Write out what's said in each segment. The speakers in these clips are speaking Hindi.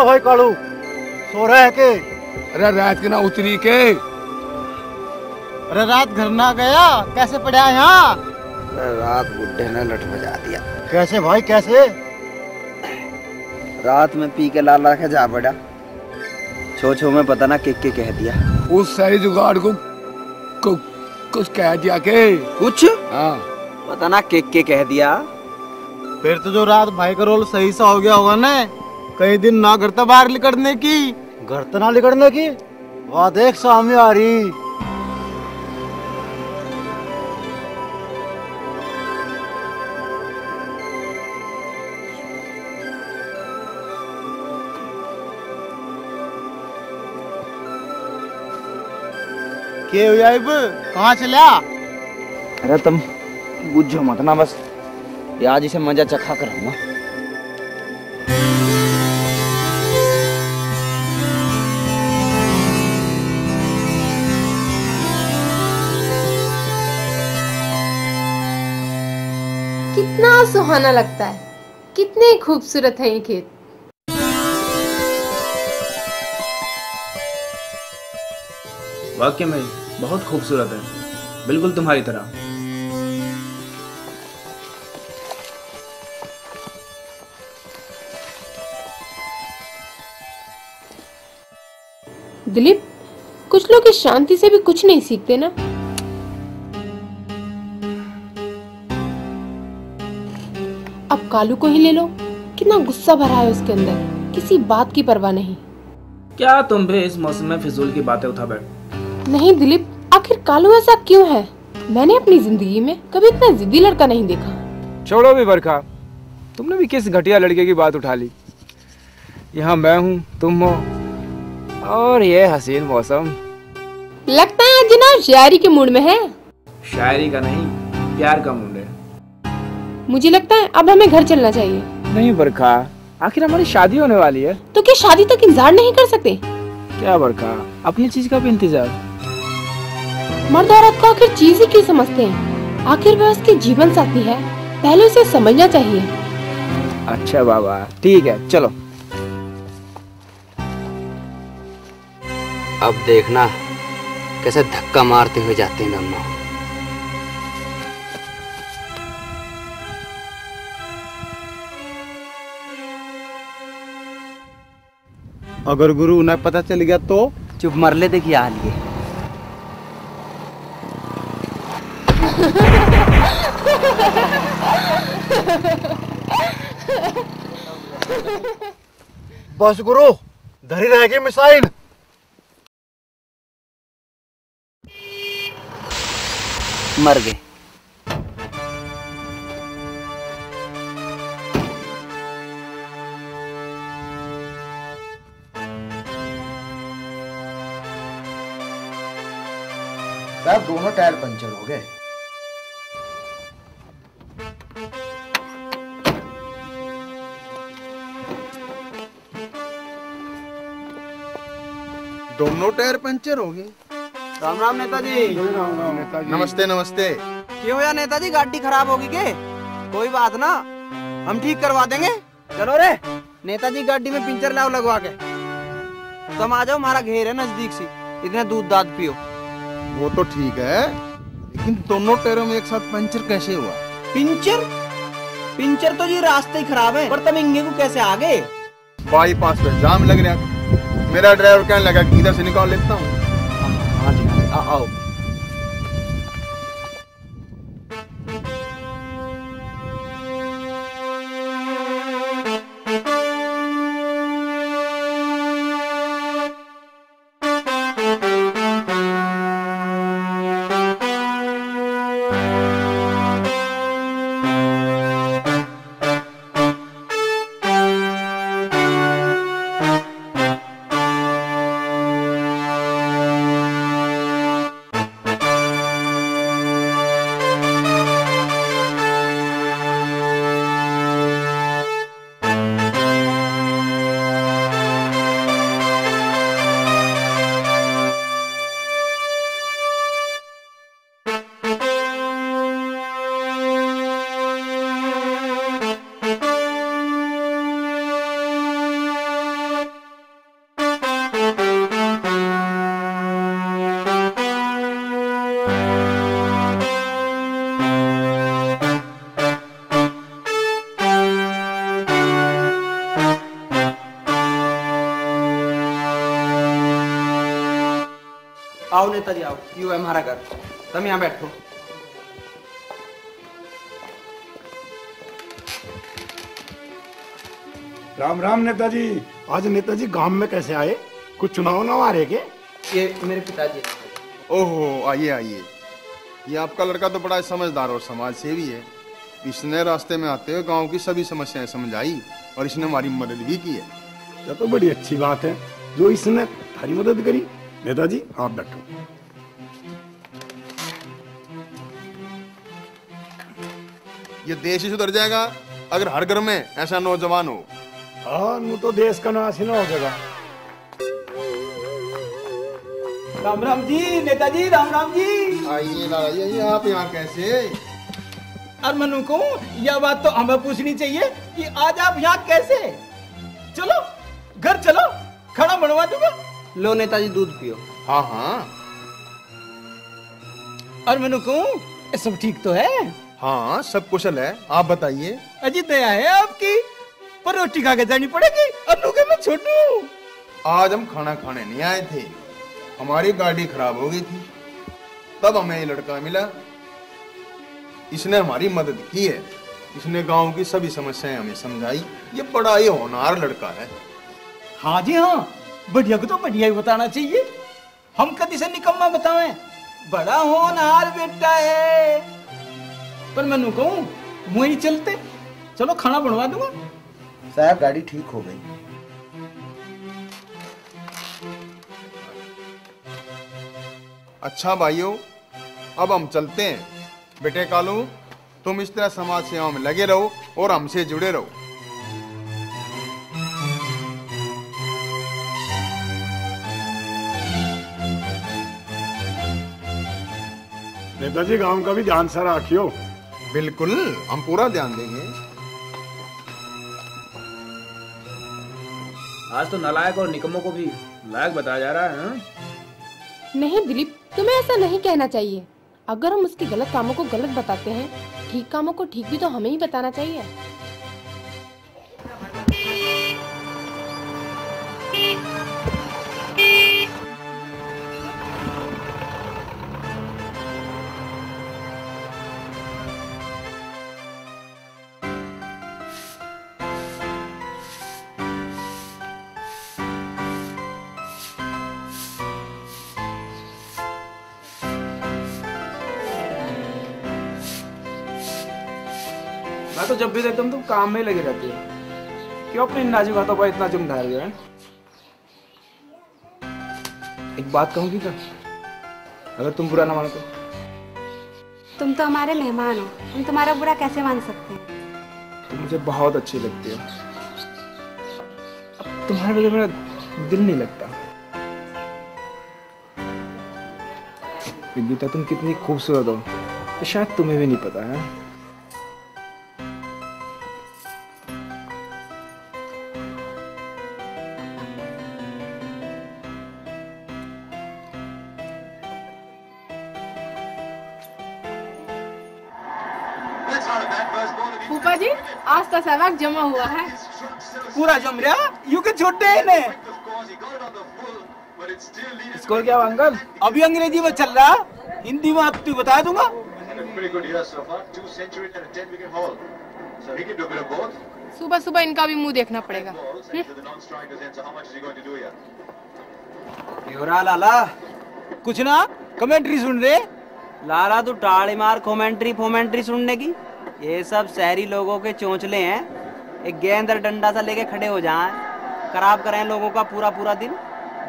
ओ भाई कालू सो रहे है के? अरे रात के ना उतरी के, अरे रात घर ना गया कैसे पड़ा यहाँ? अरे रात बुढ़े ने लठ बजा दिया। कैसे भाई कैसे? रात में पी के लाला के जा पड़ा, छो छो में पता ना के कह दिया। उस सारी जुगाड़ को कुछ कह दिया के कुछ? हाँ पता ना के कह दिया। फिर तो जो रात भाई का रोल सही सा हो गया होगा ना, कई दिन ना घर बाहर निकलने की, घर तना निकलने की। वाह देख सामने आ रही। के कहाँ चला? अरे तुम बुझो मत ना, बस आज इसे मजा चखा कर रहूंगा। कितना सुहाना लगता है, कितने खूबसूरत है ये खेत। वाकई में बहुत खूबसूरत है, बिल्कुल तुम्हारी तरह। दिलीप, कुछ लोग इस शांति से भी कुछ नहीं सीखते ना। अब कालू को ही ले लो, कितना गुस्सा भरा है उसके अंदर, किसी बात की परवाह नहीं। क्या तुम भी इस मौसम में फिजूल की बातें उठा बैठ? नहीं दिलीप, आखिर कालू ऐसा क्यों है? मैंने अपनी जिंदगी में कभी इतना जिद्दी लड़का नहीं देखा। छोड़ो भी बरखा, तुमने भी किस घटिया लड़के की बात उठा ली। यहाँ मैं हूँ, तुम हो, और ये हसीन मौसम। लगता है जनाब शायरी के मूड में है। शायरी का नहीं, प्यार का मूड है। मुझे लगता है अब हमें घर चलना चाहिए। नहीं बरखा, आखिर हमारी शादी होने वाली है। तो क्या शादी तक इंतजार नहीं कर सकते? क्या बरखा, अपनी चीज का भी इंतजार। मर्द औरत को आखिर चीज ही क्यों समझते हैं? आखिर वह उसके जीवन साथी है, पहले उसे समझना चाहिए। अच्छा बाबा, ठीक है चलो। अब देखना कैसे धक्का मारते हुए जाते हैं अम्मा। अगर गुरु उन्हें पता चल गया तो चुप मर ले। देखिए आ लिए। बस गुरु, धरी रह गई मिसाइल। मर गए। साहब दोनों टायर पंचर हो गए। दोनों टायर पंचर हो गए। राम राम नेताजी। नेताजी नमस्ते नमस्ते। क्यों यार नेताजी, गाड़ी खराब होगी के? कोई बात ना, हम ठीक करवा देंगे। चलो रे नेताजी, गाड़ी में पंचर लाओ लगवा के। तुम आ जाओ, हमारा घेर है नजदीक से, इतने दूध दाद पियो। वो तो ठीक है, लेकिन दोनों टायरों में एक साथ पंचर कैसे हुआ? पंचर पंचर तो जी रास्ते ही खराब है। पर तुम इंगे को कैसे आ गए? बाईपास पे जाम लग रहा है। मेरा ड्राइवर कहने लगा कि इधर से निकाल लेता हूँ। हाँ जी हाँ जी, आओ। आओ नेताजी आओ, यू है हमारा घर, तुम यहाँ बैठो। राम राम नेताजी। आज नेताजी गांव में कैसे आए, कुछ चुनाव ना आ रहे के? ये मेरे पिताजी। ओहो आइए आइए, ये आपका लड़का तो बड़ा समझदार और समाज सेवी है। इसने रास्ते में आते हुए गांव की सभी समस्याएं समझाई और इसने हमारी मदद भी की है। यह तो बड़ी अच्छी बात है जो इसने हमारी मदद करी। नेताजी आप बैठो। ये देश ही सुधर जाएगा अगर हर घर में ऐसा नौजवान हो। हाँ तो देश का नाश ही ना हो जाएगा। राम राम जी नेताजी, राम राम जी। आइए लाला जी, आप यहाँ कैसे? अरे मनु को यह बात तो हमें पूछनी चाहिए कि आज आप यहाँ कैसे? चलो घर चलो, खाना बनवा दूंगा। लो नेताजी दूध पियो। हाँ हाँ। और मनु को सब ठीक तो है? हाँ सब कुशल है, आप बताइए। अजी दया है आपकी, पर रोटी खा के जानी पड़ेगी। अनु के मैं छोटू, आज हम खाना खाने नहीं आए थे, हमारी गाड़ी खराब हो गई थी, तब हमें ये लड़का मिला, इसने हमारी मदद की है। इसने गांव की सभी समस्याएं हमें समझाई। ये बड़ा ही होनहार लड़का है। हाँ जी हाँ, बढ़िया को तो बढ़िया ही बताना चाहिए, हम कभी से निकम्मा बताएं। बड़ा होनहार बेटा है। पर मैं कहूँ वही चलते, चलो खाना बनवा दूंगा। साहब गाड़ी ठीक हो गई। अच्छा भाइयों अब हम चलते हैं। बेटे कालू तुम इस तरह समाज सेवा में लगे रहो और हमसे जुड़े रहो। नेताजी गांव का भी ध्यान सारा रखियो। बिल्कुल हम पूरा ध्यान देंगे। आज तो नालायक और निकम्मों को भी लायक बताया जा रहा है। नहीं दिलीप तुम्हें ऐसा नहीं कहना चाहिए। अगर हम उसके गलत कामों को गलत बताते हैं, ठीक कामों को ठीक भी तो हमें ही बताना चाहिए। तो जब भी देखता हूँ तुम काम में लगे रहती है, क्यों अपने नाजी बातों पर इतना चुम ढाल गया है? एक बात कहूँगी तो, अगर तुम बुरा ना मानो तो। तुम तो हमारे मेहमान हो, हम तुम्हारा बुरा कैसे मान सकते हैं? तुम मुझे बहुत अच्छी लगती हो, अब तुम्हारे वजह मेरा दिल नहीं लगता। विद्युता तुम कितनी खूबसूरत हो, शायद तुम्हें भी नहीं पता है। फूफा जी आज तो सारा जमा हुआ है। पूरा जम रहा यू के छोटे हैं ने। स्कोर क्या अंकल? अभी अंग्रेजी में चल रहा, हिंदी में आपको बता दूंगा। सुबह सुबह इनका भी मुंह देखना पड़ेगा। लाला कुछ ना कमेंट्री सुन रहे? लाला तू टाड़ी मार कमेंट्री फोमेंट्री सुनने की। ये सब शहरी लोगों के चोंचले हैं, एक गेंद और डंडा सा लेके खड़े हो जाएं, खराब करें लोगों का पूरा पूरा दिन।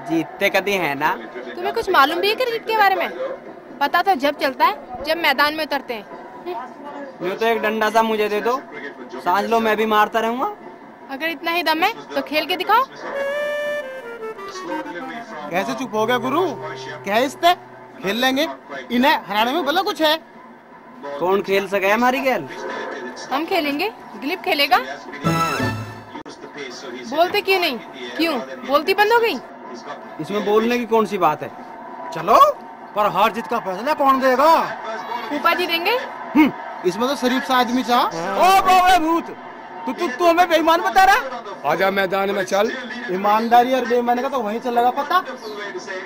जीतते कभी है ना? तुम्हें कुछ मालूम भी है क्रिकेट के बारे में? पता तो जब चलता है जब मैदान में उतरते हैं। यूँ तो एक डंडा सा मुझे दे दो, सांझ लो मैं भी मारता रहूँगा। अगर इतना ही दम है तो खेल के दिखाओ। कैसे चुप हो गया गुरु? क्या खेल लेंगे, इन्हें हराने में भला कुछ है? कौन खेल सके हमारी गेल? हम खेलेंगे, दिलीप खेलेगा। बोलते क्यों नहीं? क्यों बोलती बंद हो गई? इसमें बोलने की कौन सी बात है? चलो पर हार जीत का फैसला कौन देगा? फूफा जी देंगे। इसमें तो शरीफ सा आदमी चाह। ओ बाबा भूत, तू हमें बेईमान बता रहा है। आजा मैदान में चल। ईमानदारी और बेईमानी का तो वहीं चलेगा पता।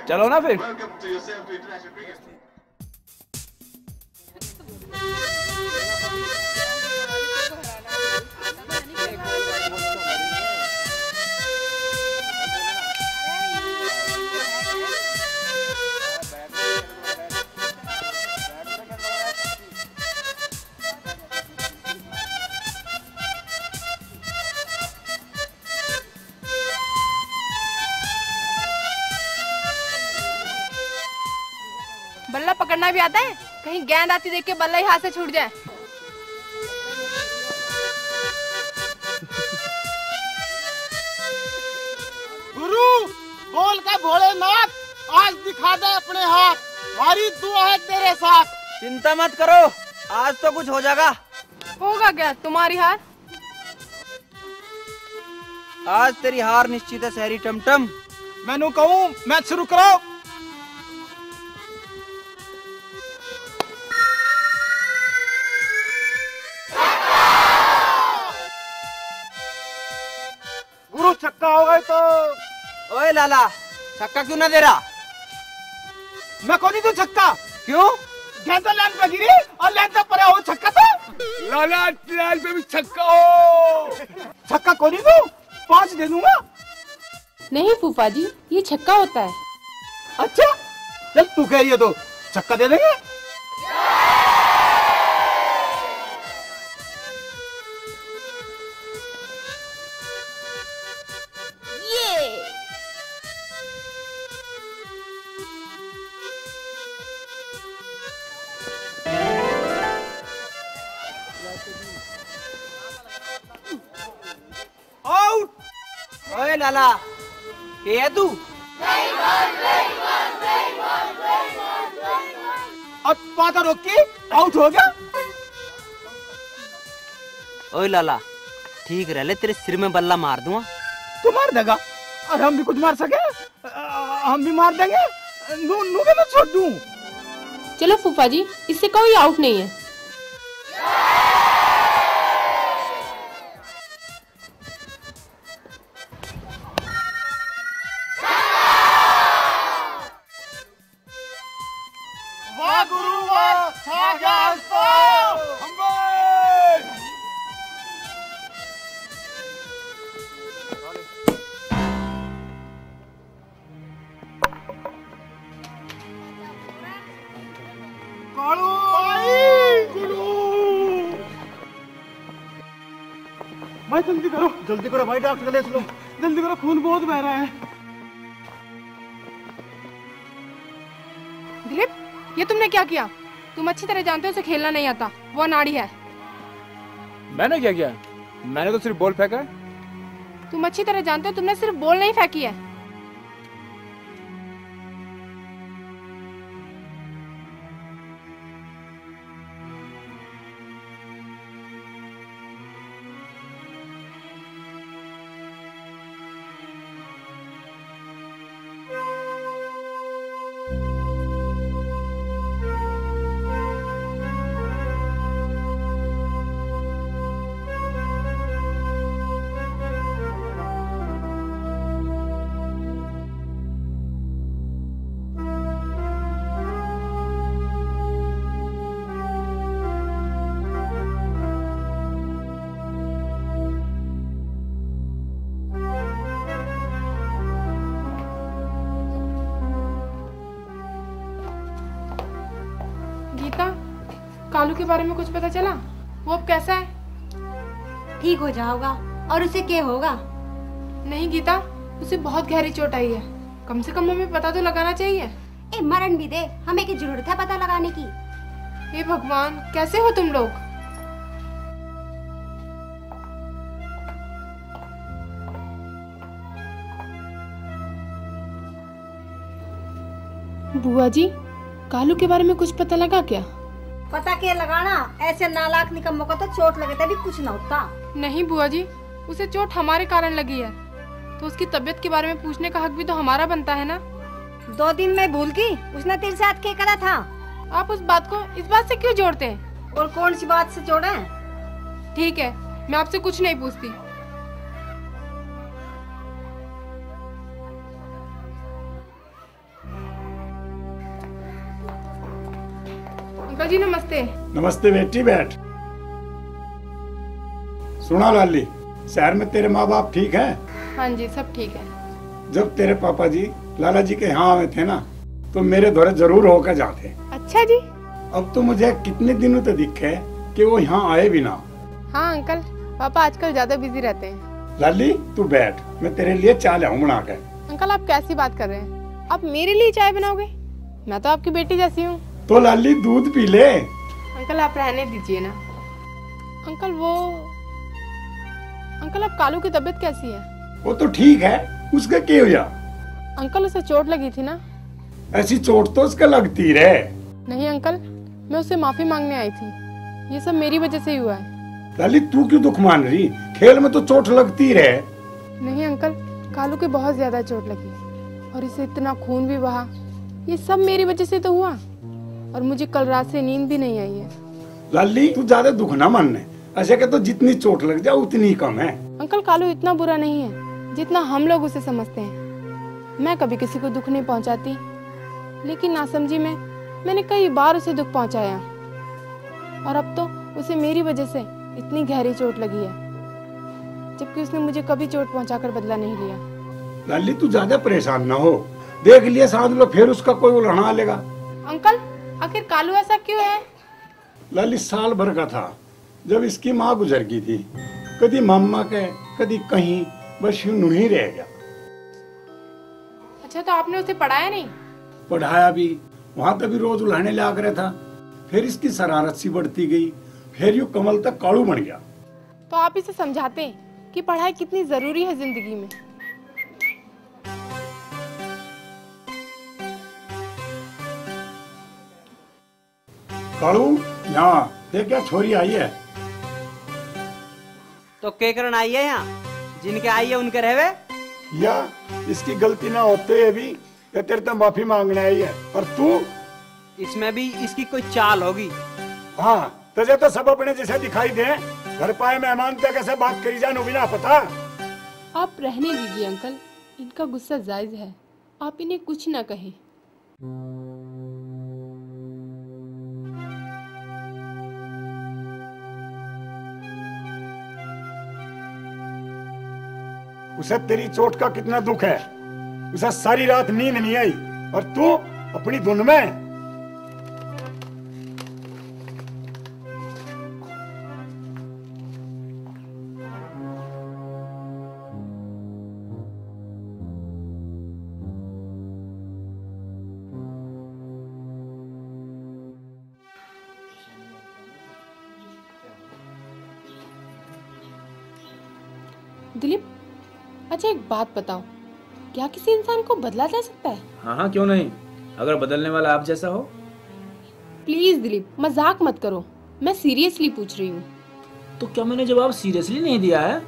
चलो ना फिर। बल्ला पकड़ना भी आता है, कहीं गेंद आती देख के बल्ला ही हाथ से छूट जाए। गुरु बोल का भोलेनाथ आज दिखा दे अपने हाथ, हमारी दुआ है तेरे साथ। चिंता मत करो, आज तो कुछ हो जाएगा। होगा क्या तुम्हारी हार? आज तेरी हार निश्चित है शहरी टमटम। मैनू कहूँ मैच शुरू करो। छक्का होगा तो। ओए लाला छक्का क्यों ना दे रहा? मैं कौन तू छक्का? क्यों? गेंद लाल पे गिरी और लाल से परे हो छक्का तो। लाला लाल पे भी छक्का हो। छक्का कौन तू? 5 दे दूंगा। नहीं फूफा जी ये छक्का होता है। अच्छा चल तू कह रही है तो छक्का दे देंगे। ओए लाला ये है तू? अब पाता रोक के आउट हो गया। ओए लाला ठीक रह ले, तेरे सिर में बल्ला मार दूंगा। तू मार देगा और हम भी कुछ मार सके, हम भी मार देंगे। नू के मैं छोड़ दूं। चलो फूफा जी इससे कोई आउट नहीं है। भाई जल्दी करो भाई, डॉक्टर ले चलो जल्दी करो, खून बहुत बह रहा है। दिलीप ये तुमने क्या किया? तुम अच्छी तरह जानते हो उसे खेलना नहीं आता, वो अनाड़ी है। मैंने क्या किया? मैंने तो सिर्फ बॉल फेंका। तुम अच्छी तरह जानते हो तुमने सिर्फ बॉल नहीं फेंकी है। कालू के बारे में कुछ पता चला? वो अब कैसा है? ठीक हो जाओगा। और उसे क्या होगा? नहीं गीता उसे बहुत गहरी चोट आई है, कम से कम हमें पता तो लगाना चाहिए। ए मरण भी दे, हमें की जरूरत है पता लगाने की। हे भगवान कैसे हो तुम लोग? बुआ जी कालू के बारे में कुछ पता लगा क्या? पता क्या लगाना, ऐसे नालायक निकम्मों को तो चोट लगे तभी कुछ न होता। नहीं बुआ जी उसे चोट हमारे कारण लगी है, तो उसकी तबीयत के बारे में पूछने का हक भी तो हमारा बनता है ना। 2 दिन में भूल गई उसने तेरे साथ क्या करा था। आप उस बात को इस बात से क्यों जोड़ते हैं? और कौन सी बात से जोड़े? ठीक है मैं आपसे कुछ नहीं पूछती। अंकल जी नमस्ते। नमस्ते बेटी, बैठ। सुना लाली, शहर में तेरे माँ बाप ठीक है? हाँ जी, सब ठीक है। जब तेरे पापा जी लाला जी के यहाँ आए थे ना, तो मेरे द्वारा जरूर होकर जाते। अच्छा जी। अब तो मुझे कितने दिनों तक दिखे कि वो यहाँ आए भी ना। हाँ अंकल, पापा आजकल ज्यादा बिजी रहते हैं। लाली तू बैठ, मैं तेरे लिए चाय लाऊं बना के। अंकल आप कैसी बात कर रहे हैं, आप मेरे लिए चाय बनाओगे? मैं तो आपकी बेटी जैसी हूँ। तो लाली दूध पी ले। अंकल आप रहने दीजिए ना। अंकल वो, अंकल आप कालू की तबीयत कैसी है? वो तो ठीक है, उसका क्या हुआ? अंकल उसे चोट लगी थी ना। ऐसी चोट तो उसका लगती रहे। नहीं अंकल, मैं उसे माफी मांगने आई थी, ये सब मेरी वजह से ही हुआ है। लाली तू क्यों दुख मान रही, खेल में तो चोट लगती रहे। नहीं अंकल, कालू के बहुत ज्यादा चोट लगी और इसे इतना खून भी बहा, ये सब मेरी वजह से तो हुआ। और मुझे कल रात से नींद भी नहीं आई है। लाली तू ज्यादा दुख ना मानने, ऐसे के तो जितनी चोट लग जाए उतनी कम है। अंकल कालू इतना बुरा नहीं है जितना हम लोग उसे समझते हैं। मैं कभी किसी को दुख नहीं पहुंचाती, लेकिन नासमझी में मैंने कई बार उसे दुख पहुंचाया। और अब तो उसे मेरी वजह से इतनी गहरी चोट लगी है, जबकि उसने मुझे कभी चोट पहुंचाकर बदला नहीं लिया। लाली तू ज्यादा परेशान ना हो, देख लिया साथ लो, फिर उसका कोई उलहना लेगा। अंकल आखिर कालू ऐसा क्यों है? लाली साल भर का था जब इसकी माँ गुजर गई थी, कभी मम्मा के कभी कहीं, बस यूं ही रह गया। अच्छा तो आपने उसे पढ़ाया नहीं? पढ़ाया भी, वहाँ तभी रोज उल्हाने ले आकर था। फिर इसकी शरारत सी बढ़ती गई, फिर यूं कमल तक कालू बन गया। तो आप इसे समझाते कि पढ़ाई कितनी जरूरी है जिंदगी में। कालू यहाँ देख, क्या छोरी आई है? तो के करण आई है यहाँ, जिनके आई है उनके रहवे। या इसकी गलती ना होते है भी, ये तेरे तो माफी मांगने आई है। और तू, इसमें भी इसकी कोई चाल होगी। हाँ तुझे तो सब अपने जैसे दिखाई दे, घर पाए मेहमान तक ऐसे बात करी जानो बिना पता। आप रहने दीजिए अंकल, इनका गुस्सा जायज है, आप इन्हें कुछ ना कहे। उसे तेरी चोट का कितना दुख है, उसे सारी रात नींद नहीं आई, और तू अपनी धुन में। दिलीप अच्छा एक बात बताओ, क्या किसी इंसान को बदला जा सकता है? हाँ हाँ क्यों नहीं, अगर बदलने वाला आप जैसा हो। प्लीज दिलीप मजाक मत करो, मैं सीरियसली पूछ रही हूँ। तो क्या मैंने जवाब सीरियसली नहीं दिया है?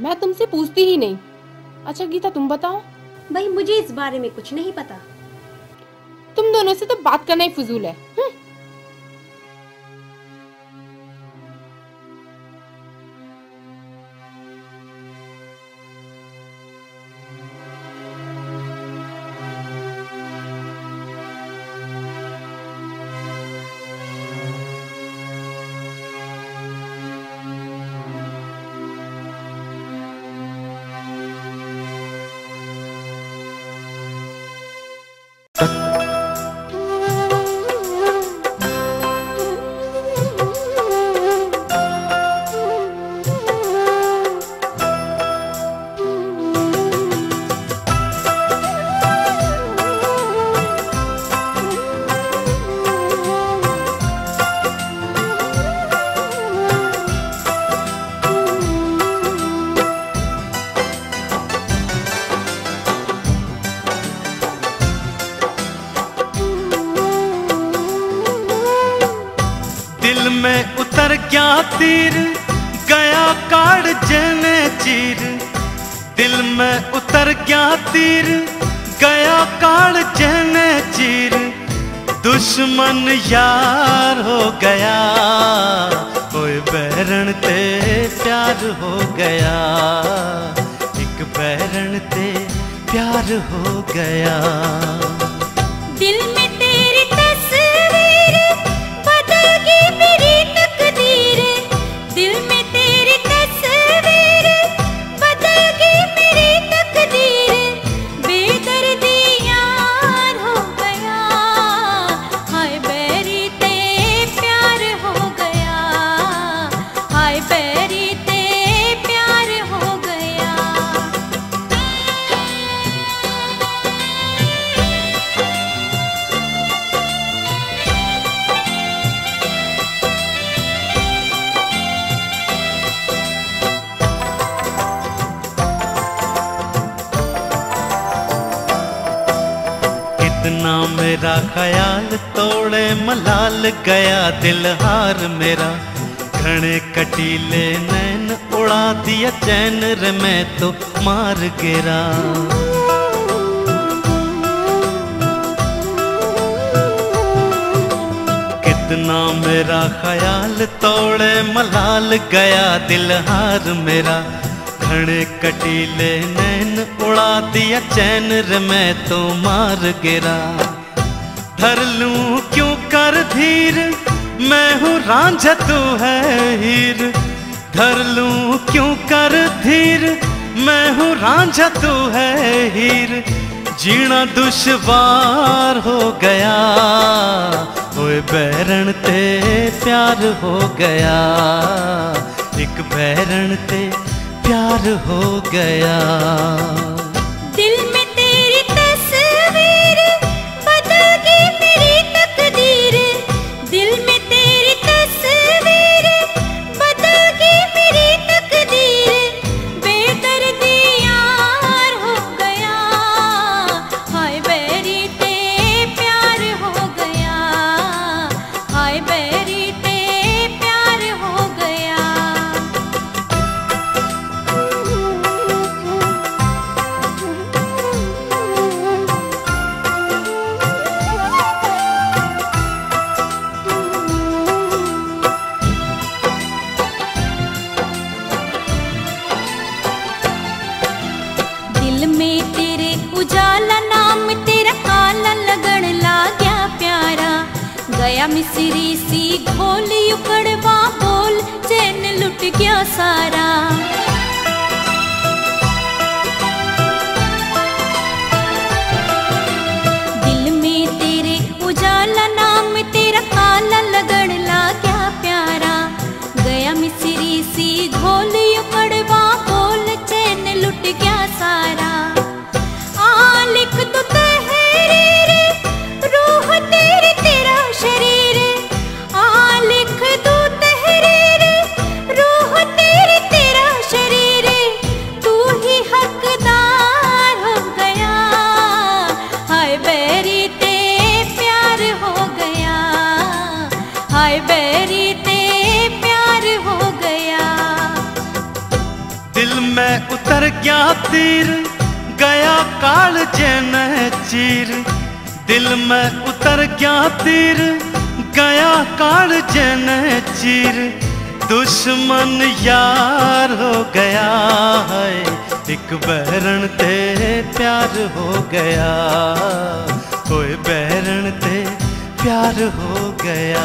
मैं तुमसे पूछती ही नहीं। अच्छा गीता तुम बताओ। भाई मुझे इस बारे में कुछ नहीं पता, तुम दोनों से तो बात करना ही फजूल है। तीर गया काड़ जने चीर, दिल में उतर गया तीर गया काड़ जने चीर, दुश्मन यार हो गया। बैरन ते प्यार हो गया, एक बैरन ते प्यार हो गया। दिल में तेरी तस्वीर बदल गई मेरी तकदीर, दिल में तेरी तस्वीर बदल गई मेरी तकदीर। बेदर्दी यार हो गया, हाय बैरी ते प्यार हो गया, हाय बैरी ना मेरा ख्याल तोड़े मलाल गया दिलहार मेरा। घने कटीले नैन उड़ा दिया चैन रे, मैं तो मार गिरा। कितना मेरा ख्याल तोड़े मलाल गया दिलहार मेरा। घने कटीले नैन उड़ा दिया चैन रे, मैं तो मार गिरा। धर लूं क्यों कर धीर, मैं हूँ रांझा तू है हीर। धर लूं क्यों कर धीर, मैं हूँ रांझा तू है हीर। जीना दुश्वार हो गया, ओए बैरन ते प्यार हो गया, एक बैरन ते प्यार हो गया। दिल में तेरी तस्वीर बदल गई मेरी तकदीर, दिल में तेरी तस्वीर बदल गई मेरी तकदीर। बेदर्दी यार हो गया, हाय बैरी ते प्यार हो गया, हाय बैरी ते प्यार हो गया। दिल में तेरे उजाला नाम तेरा काला लगन लाग्या प्यारा। गया मिसरी सी घोली उकड़वा बोल, चैन लुट गया सारा। दिल में तेरे उजाला नाम तेरा काला लगन लाग्या प्यारा। गया मिसरी सी घोली उकड़वा बोल, चैन लुट गया सारा। हाय बैरी ते प्यार हो गया। दिल में उतर गया तीर, गया कालजे में चीर। दिल में उतर गया तीर, गया कालजे में चीर। दुश्मन यार हो गया, हाय एक बैरन ते प्यार हो गया, ओए बैरन ते प्यार हो गया।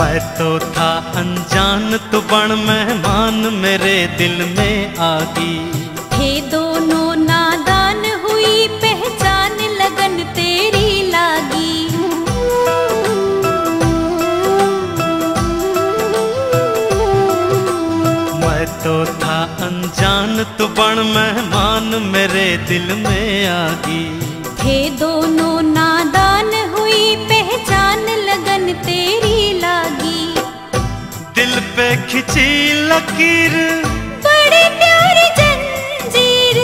मैं तो था अनजान, तू बन मेहमान मेरे दिल में आ गई। हे दोनों नादान हुई पहचान, लगन तेरी लागी। मैं तो था अनजान, तू बन मेहमान मेरे दिल में आ गई। हे दोनों नादान हुई पहचान, लगन तेरी लागी। दिल पे खिंची लकीर, बड़े प्यारी जंजीर।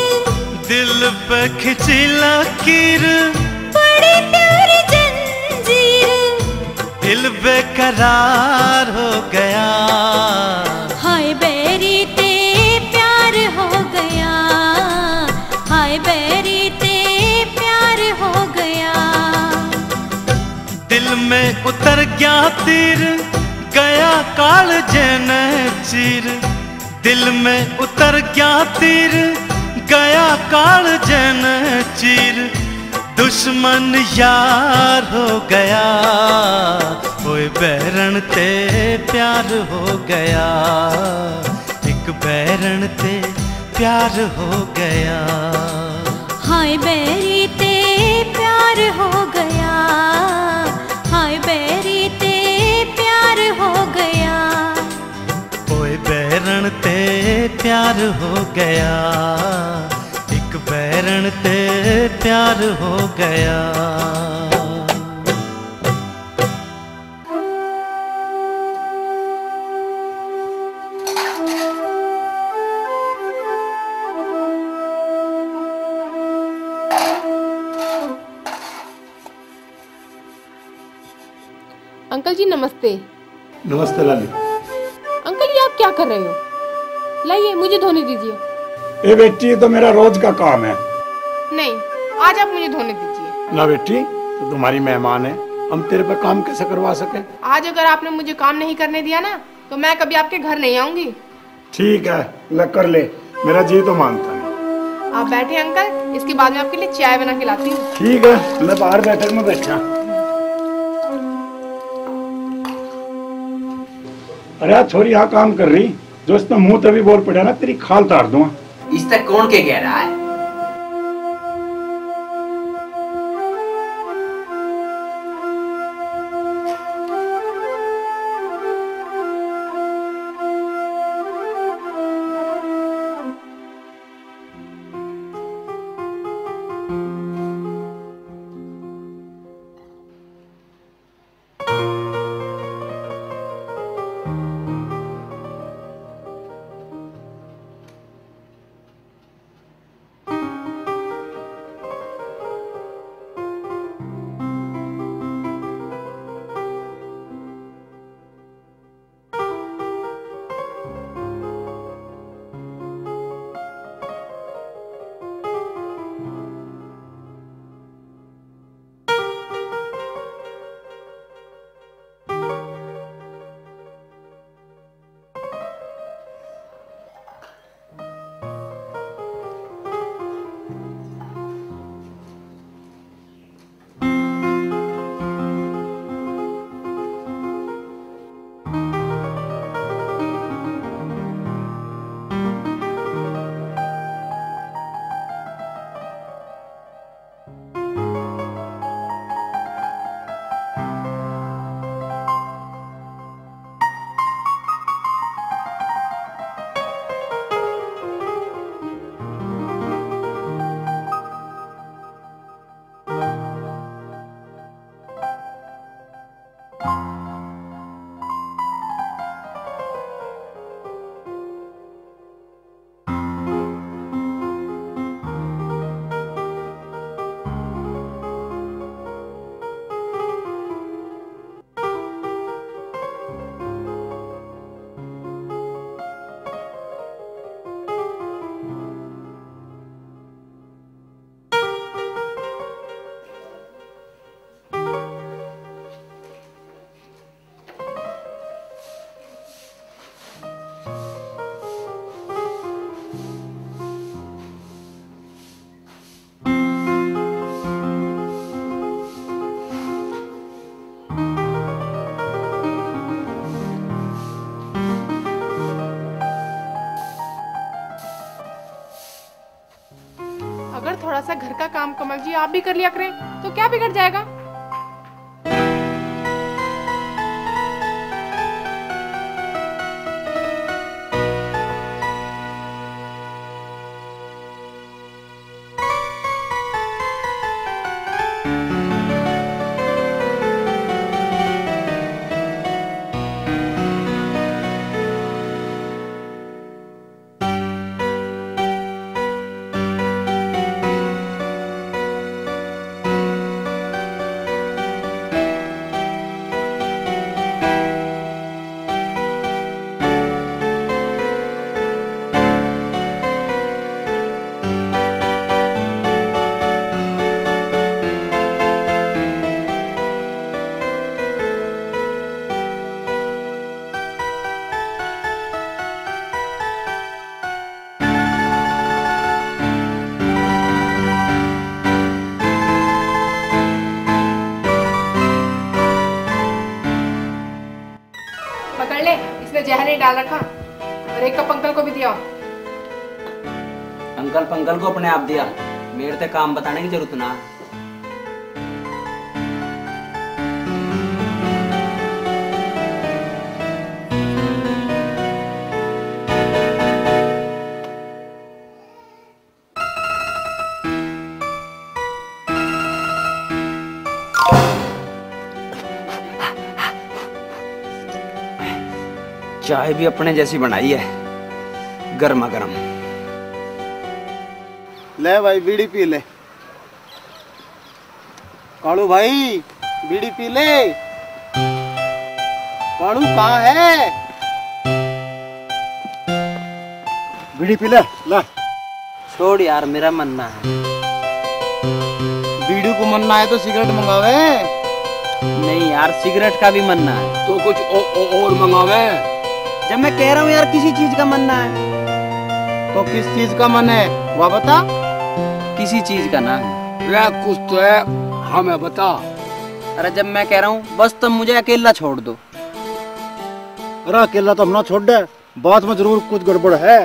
दिल पे खिंची लकीर, बड़े प्यारी जंजीर। दिल बेकरार हो गया, हाय बेरी ते प्यार हो गया, हाय बेरी ते प्यार हो गया। दिल में उतर गया तीर, गया कालजे में चीर। दिल में उतर गया तीर, गया कालजे में चीर। दुश्मन यार हो गया, ओए बैरन ते प्यार हो गया, एक बैरन ते प्यार हो गया, हाय बैरी ते प्यार हो गया, हाय बैरी ते प्यार हो गया, ओए बैरन ते प्यार हो गया, एक बैरन ते प्यार हो गया। अंकल जी नमस्ते। नमस्ते लाली। अंकल जी आप क्या कर रहे हो? लाइए मुझे धोने दीजिए। ए बेटी ये तो मेरा रोज का काम है। नहीं, आज आप मुझे धोने दीजिए। ना बेटी, तो तुम्हारी मेहमान है, हम तेरे पे काम कैसे करवा सके? आज अगर आपने मुझे काम नहीं करने दिया ना तो मैं कभी आपके घर नहीं आऊंगी। ठीक है, लग कर ले, मेरा जी तो मानता है। आप बैठे अंकल, इसके बाद में आपके लिए चाय बना के लाती हूँ। ठीक है, मैं बाहर बैठक में बैठा। अरे छोरी यहाँ काम कर रही, जो इसमें मुँह तभी बोल पड़ा ना, तेरी खाल तार दूंगा। इस तक कौन के कह रहा है? थोड़ा सा घर का काम कमल जी आप भी कर लिया करें तो क्या बिगड़ जाएगा। पकड़ ले, इसने जहर नहीं डाल रखा। और एक कप अंकल को भी दिया। अंकल पंकल को अपने आप दिया, मेरे से काम बताने की जरूरत ना। चाय भी अपने जैसी बनाई है, गर्मा गर्म। ले भाई बीड़ी पी ले। कालू भाई बीड़ी पी ले। कालू कहाँ है? बीड़ी पी ले। ला छोड़ यार, मेरा मन्ना है। बीड़ी को मन्ना है तो सिगरेट मंगावे। नहीं यार, सिगरेट का भी मन्ना है तो कुछ और मंगावे। जब मैं कह रहा हूँ यार किसी चीज का मन ना है। तो किस चीज का मन है वह बता। किसी चीज का ना है, कुछ तो है, हमें बता। अरे जब मैं कह रहा हूँ बस तुम मुझे अकेला छोड़ दो। अरे अकेला तो हम ना छोड़ दे, बात में जरूर कुछ गड़बड़ है।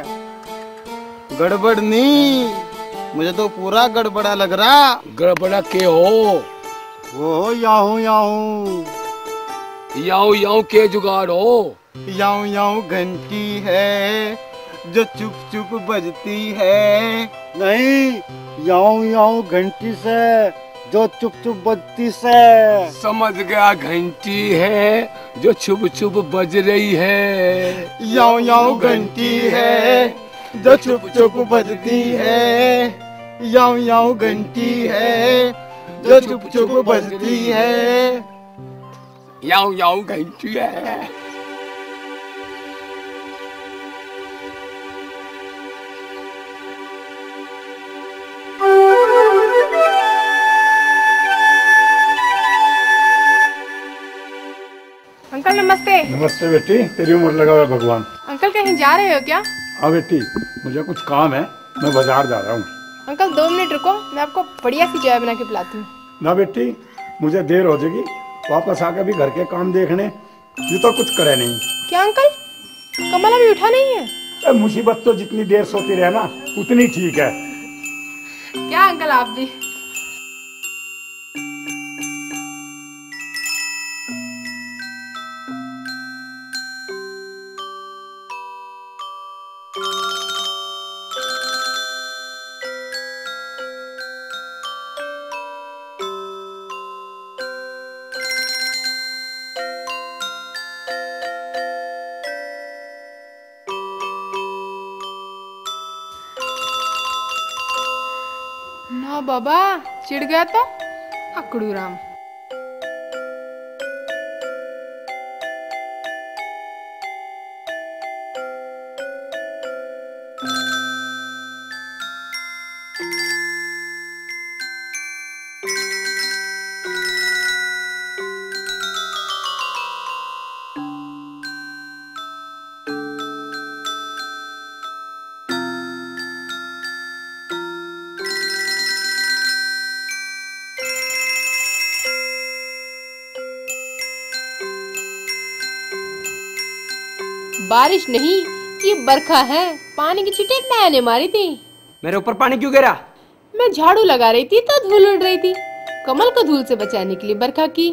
गड़बड़ नहीं, मुझे तो पूरा गड़बड़ा लग रहा। गड़बड़ा के हो वो हो याहू के जुगाड़ हो। याऊ याऊ घंटी है जो चुप चुप बजती है। नहीं, याऊ याऊ घंटी से जो चुप चुप बजती से। समझ गया, घंटी है जो चुप चुप बज रही है। याऊ याऊ घंटी है जो चुप चुप बजती है। याऊ याऊ घंटी है जो चुप चुप बजती है। याऊ याऊ घंटी है। अंकल नमस्ते। नमस्ते बेटी, तेरी उम्र लगा हुआ भगवान। अंकल कहीं जा रहे हो क्या? हाँ बेटी, मुझे कुछ काम है, मैं बाजार जा रहा हूँ। अंकल 2 मिनट रुको, मैं आपको बढ़िया सी चाय बना के पिलाती हूँ। ना बेटी, मुझे देर हो जाएगी, वापस आकर भी घर के काम देखने। ये तो कुछ करे नहीं। क्या अंकल, कमल अभी उठा नहीं है? मुसीबत तो जितनी देर सोती रहे ना उतनी ठीक है। क्या अंकल आप भी। ना बाबा, चिढ़ गया तो अकड़ू राम। बारिश नहीं, ये बरखा है। पानी की छींटे मैंने मारी थी। मेरे ऊपर पानी क्यों गिरा? मैं झाड़ू लगा रही थी तो धूल उड़ रही थी। कमल को धूल से बचाने के लिए बरखा की।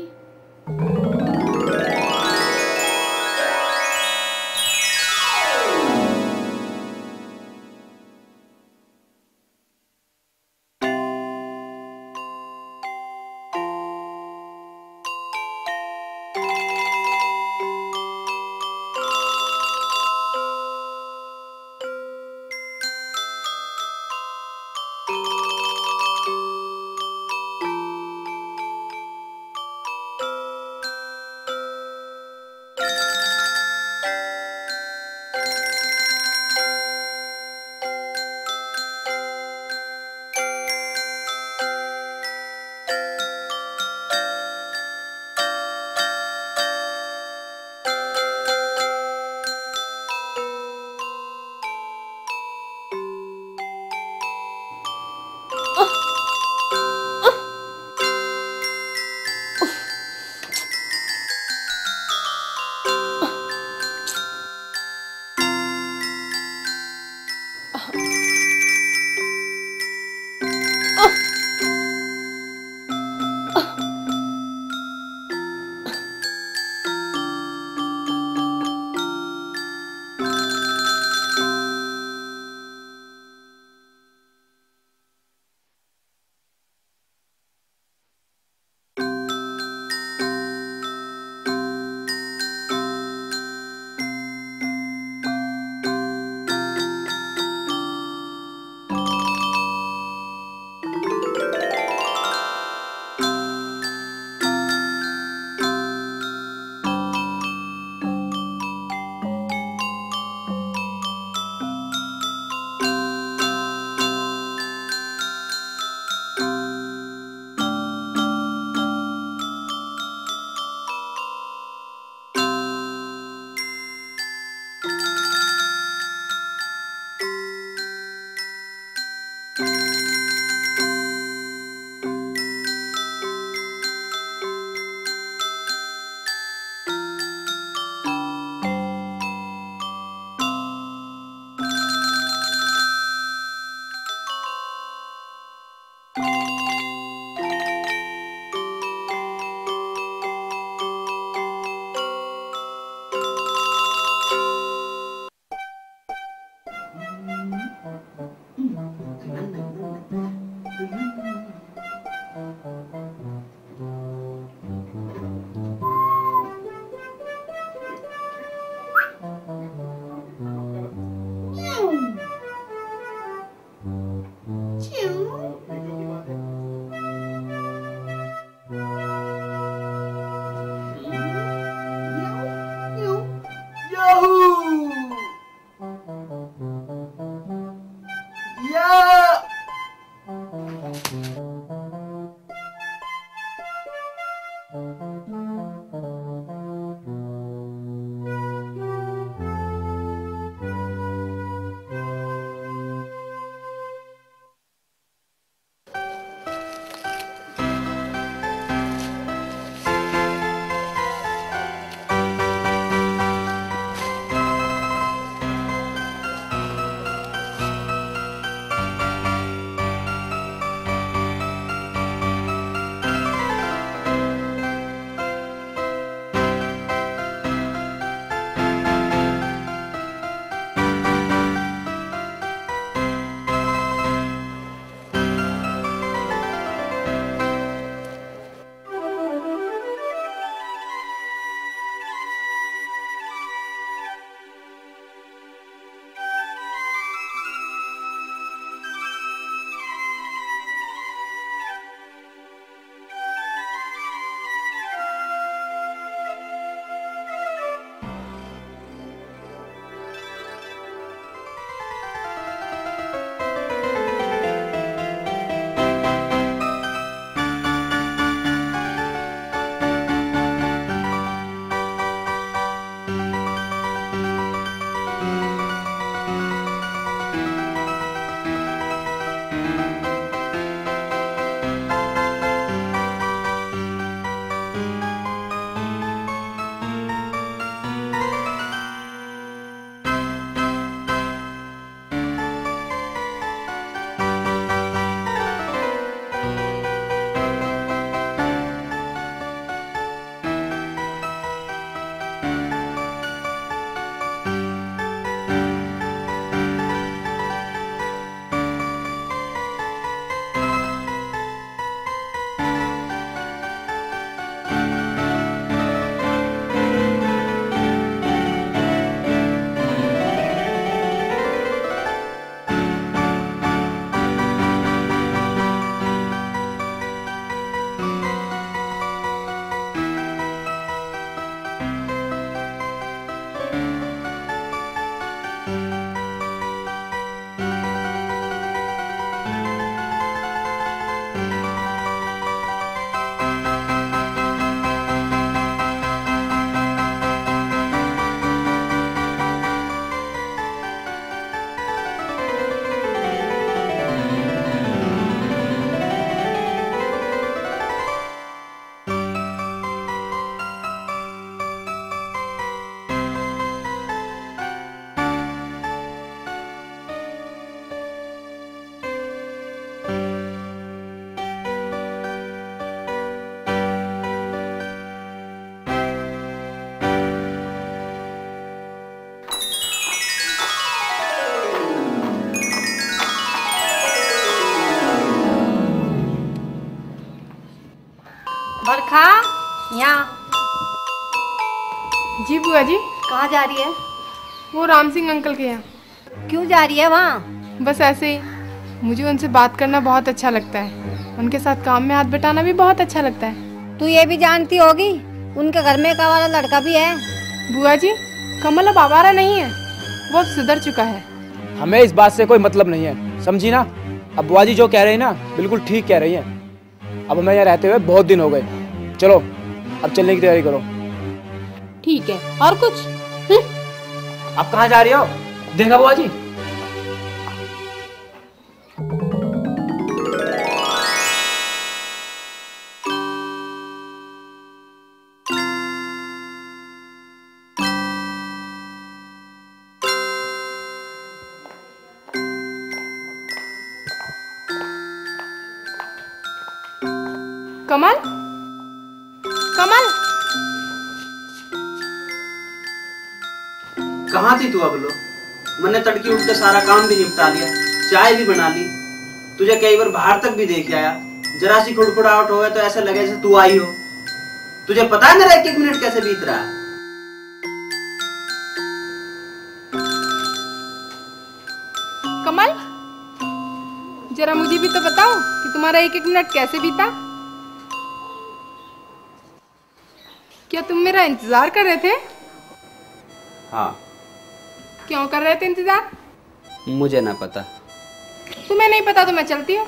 यहाँ। जी बुआ जी। कहाँ जा रही है? वो राम सिंह अंकल के यहाँ। क्यों जा रही है वहाँ? बस ऐसे ही, मुझे उनसे बात करना बहुत अच्छा लगता है, उनके साथ काम में हाथ बटाना भी बहुत अच्छा लगता है। तू ये भी जानती होगी उनके घर में एक आवारा लड़का भी है। बुआ जी, कमल अब आवारा नहीं है, वो अब सुधर चुका है। हमें इस बात से कोई मतलब नहीं है, समझी ना। अब बुआ जी जो कह रही है ना, बिल्कुल ठीक कह रही है। अब हमें यहाँ रहते हुए बहुत दिन हो गए। चलो अब चलने की तैयारी करो। ठीक है, और कुछ? आप कहाँ जा रही हो? देखा बुआ जी। कमल, कमल, कहाँ थी तू? अब लो, मैंने तड़की उठ के सारा काम भी निपटा लिया, चाय भी बना ली, तुझे कई बार बाहर तक भी देख आया। जरा सी खुड़खुड़ाहट हो गया तो ऐसा लगे जैसे तू आई हो। तुझे पता है मेरा एक एक मिनट कैसे बीत रहा है? कमल, जरा मुझे भी तो बताओ कि तुम्हारा एक एक मिनट कैसे बीता। क्या तुम मेरा इंतजार कर रहे थे? हाँ। क्यों कर रहे थे इंतजार? मुझे ना पता। तुम्हें नहीं पता तो मैं चलती हूँ।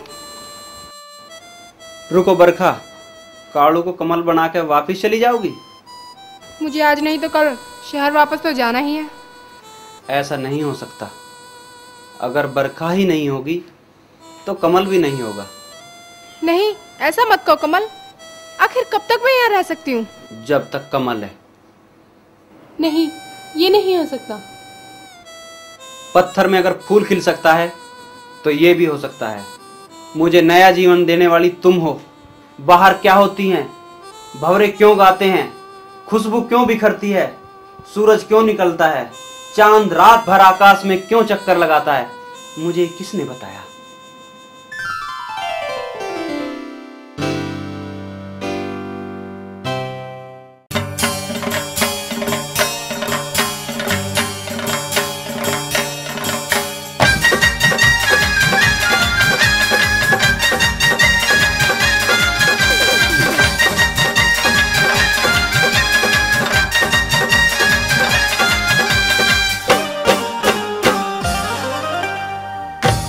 रुको बरखा, कालू को कमल बना के वापिस चली जाओगी? मुझे आज नहीं तो कल शहर वापस तो जाना ही है। ऐसा नहीं हो सकता, अगर बरखा ही नहीं होगी तो कमल भी नहीं होगा। नहीं, ऐसा मत कहो कमल, आखिर कब तक मैं यहाँ रह सकती हूँ? जब तक कमल है। नहीं, ये नहीं हो सकता। पत्थर में अगर फूल खिल सकता है तो ये भी हो सकता है। मुझे नया जीवन देने वाली तुम हो। बाहर क्या होती हैं, भंवरे क्यों गाते हैं, खुशबू क्यों बिखरती है, सूरज क्यों निकलता है, चांद रात भर आकाश में क्यों चक्कर लगाता है, मुझे किसने बताया?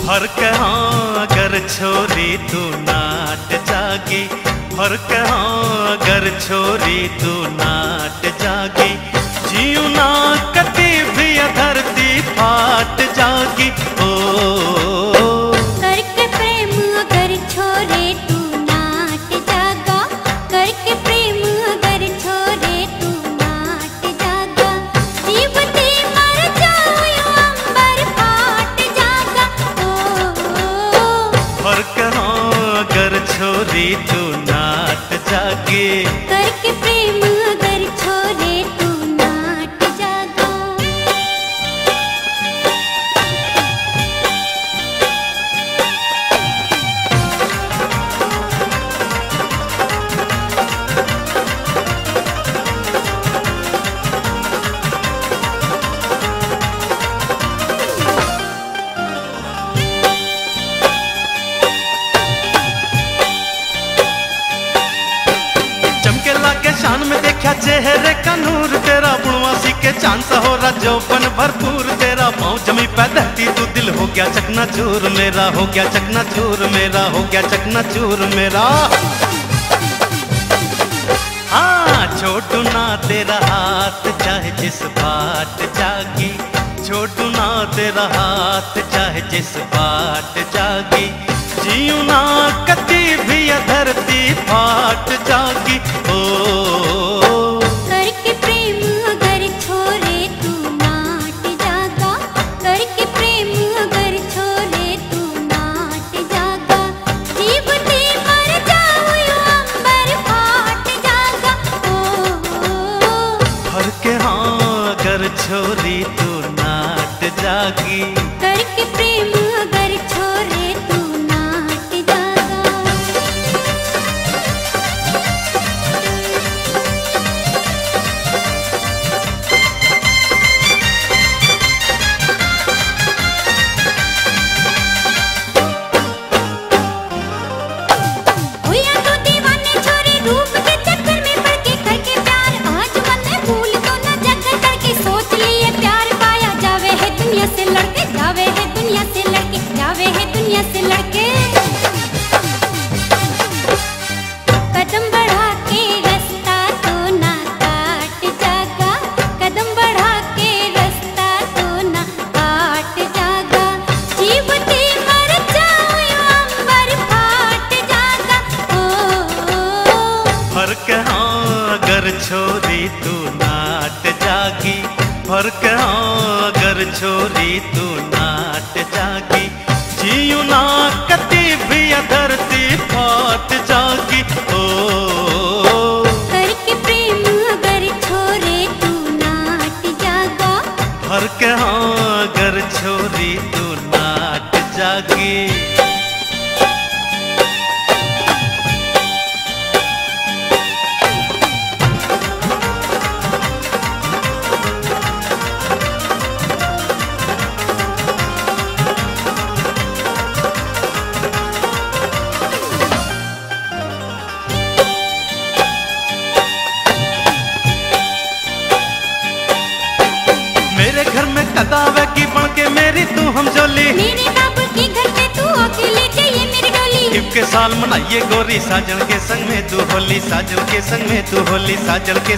हर कहाँ गर छोरी तू नाट जागे, हर कहाँ गर छोरी तू नाट जागे, जियो ना कती भी धरती फाट जागी। ओ करके प्रेम गर छोरे तू नाट जागा, करके प्रेम गर छोरे तू नाट जागा, जीवते मर जायो अंबर फाट जागा। ओ हर कहाँ गर छोरी तू नाट जागे, करके प्रेम गर छोरे तू नाट जागा। चमके लागे शान में देखा चेहरे का नूर तेरा, बुनवासी के चांद सा हो रहा जौपन भरपूर तेरा, पाँव जमी पे धरती तू, दिल हो गया चकनाचूर मेरा, हो गया चकनाचूर मेरा, हो गया चकनाचूर मेरा। हाँ छोटू ना तेरा हाथ चाहे जिस बाट जागी, छोटू ना तेरा हाथ चाहे जिस बाट जागी, जियो ना कती भी धरती फाट जागी। ओ करके प्रेम गर छोरे तू नाट जागा, करके प्रेम गर छोरे तू नाट जागा, जीवते मर जायो अंबर फाट जागा। ओ हर के हाँ गर छोरी तू नाट जागी, करके प्रेम गर छोरे तू नाट जागा। भर के अगर छोरी तू नाट जागी, जियू ना कती भी धरती फाट जागी। ओ करके प्रेम अगर छोरे तू नाट जागा, भर के अगर छोरी तू नाट जागी। दावे की बनके मेरी तू हम जोली, मेरे बाबू के घर पे तू आके ले जाइए मेरी डोली। इबके साल मनाइए गोरी साजन के संग में तू होली, साजन के संग में तू होली, साजन के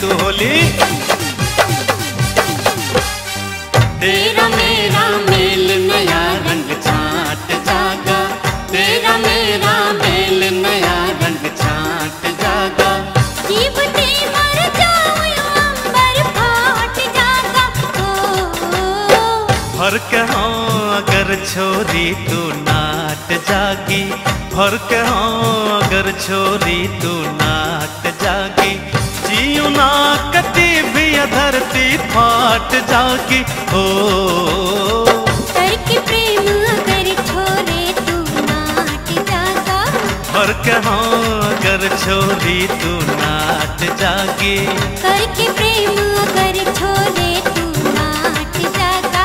तू होली। तेरा मेरा मेल नया रंग छाट जागा, तेरा मेरा मेल नया रंग छाट जागा। भर के अगर छोरी तू नाट जागी, भर के अगर छोरी तू नाट जागी, जियू ना कती भी धरती फाट जागी। हो करके प्रेम अगर छोरे तू नाट जागा, भर के अगर छोरी तू नाट जागी, करके प्रेम अगर छोरे तू नाट जागा।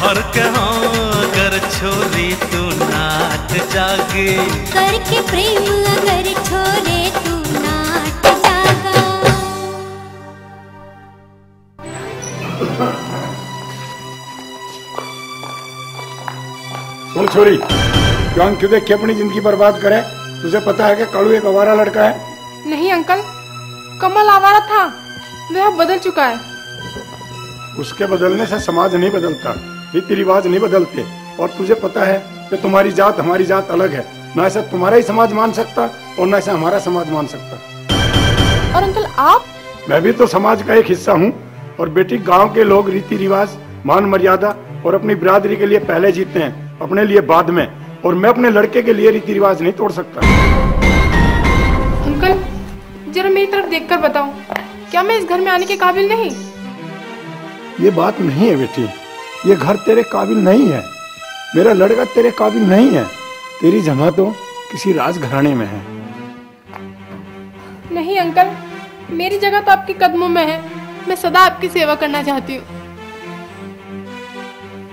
भर के अगर छोरी तू नाट जागी, करके प्रेम अगर छोरे तू नाट जागा। सुन छोरी, जॉन क्यों देख के अपनी जिंदगी बर्बाद करे? तुझे पता है कि कालू एक आवारा लड़का है। नहीं अंकल, कमल आवारा था, वह बदल चुका है। उसके बदलने से समाज नहीं बदलता, रीति रिवाज नहीं बदलते। और तुझे पता है कि तुम्हारी जात हमारी जात अलग है, ना इसे तुम्हारा ही समाज मान सकता और ना इसे हमारा समाज मान सकता। और अंकल आप? मैं भी तो समाज का एक हिस्सा हूँ। और बेटी, गांव के लोग रीति रिवाज, मान मर्यादा और अपनी बिरादरी के लिए पहले जीते हैं, अपने लिए बाद में। और मैं अपने लड़के के लिए रीति रिवाज नहीं तोड़ सकता। अंकल जरा मेरी तरफ देख कर बताओ, क्या मैं इस घर में आने के काबिल नहीं? ये बात नहीं है बेटी, ये घर तेरे काबिल नहीं है, मेरा लड़का तेरे काबिल नहीं है। तेरी जगह तो किसी राजघराने में है। नहीं अंकल, मेरी जगह तो आपके कदमों में है, मैं सदा आपकी सेवा करना चाहती हूँ।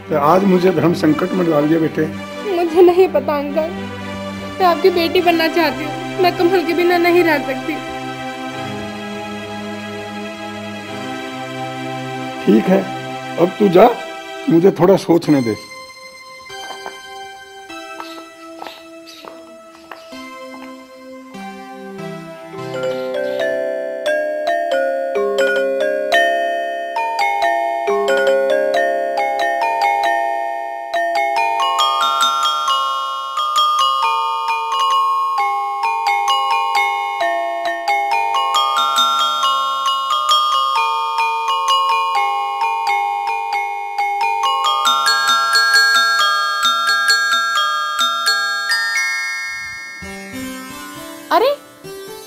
तो आज मुझे धर्म संकट में डाल दिया बेटे। मुझे नहीं पता अंकल, मैं आपकी बेटी बनना चाहती हूँ, मैं कमल के बिना नहीं रह सकती। ठीक है, अब तू जा, मुझे थोड़ा सोचने दे।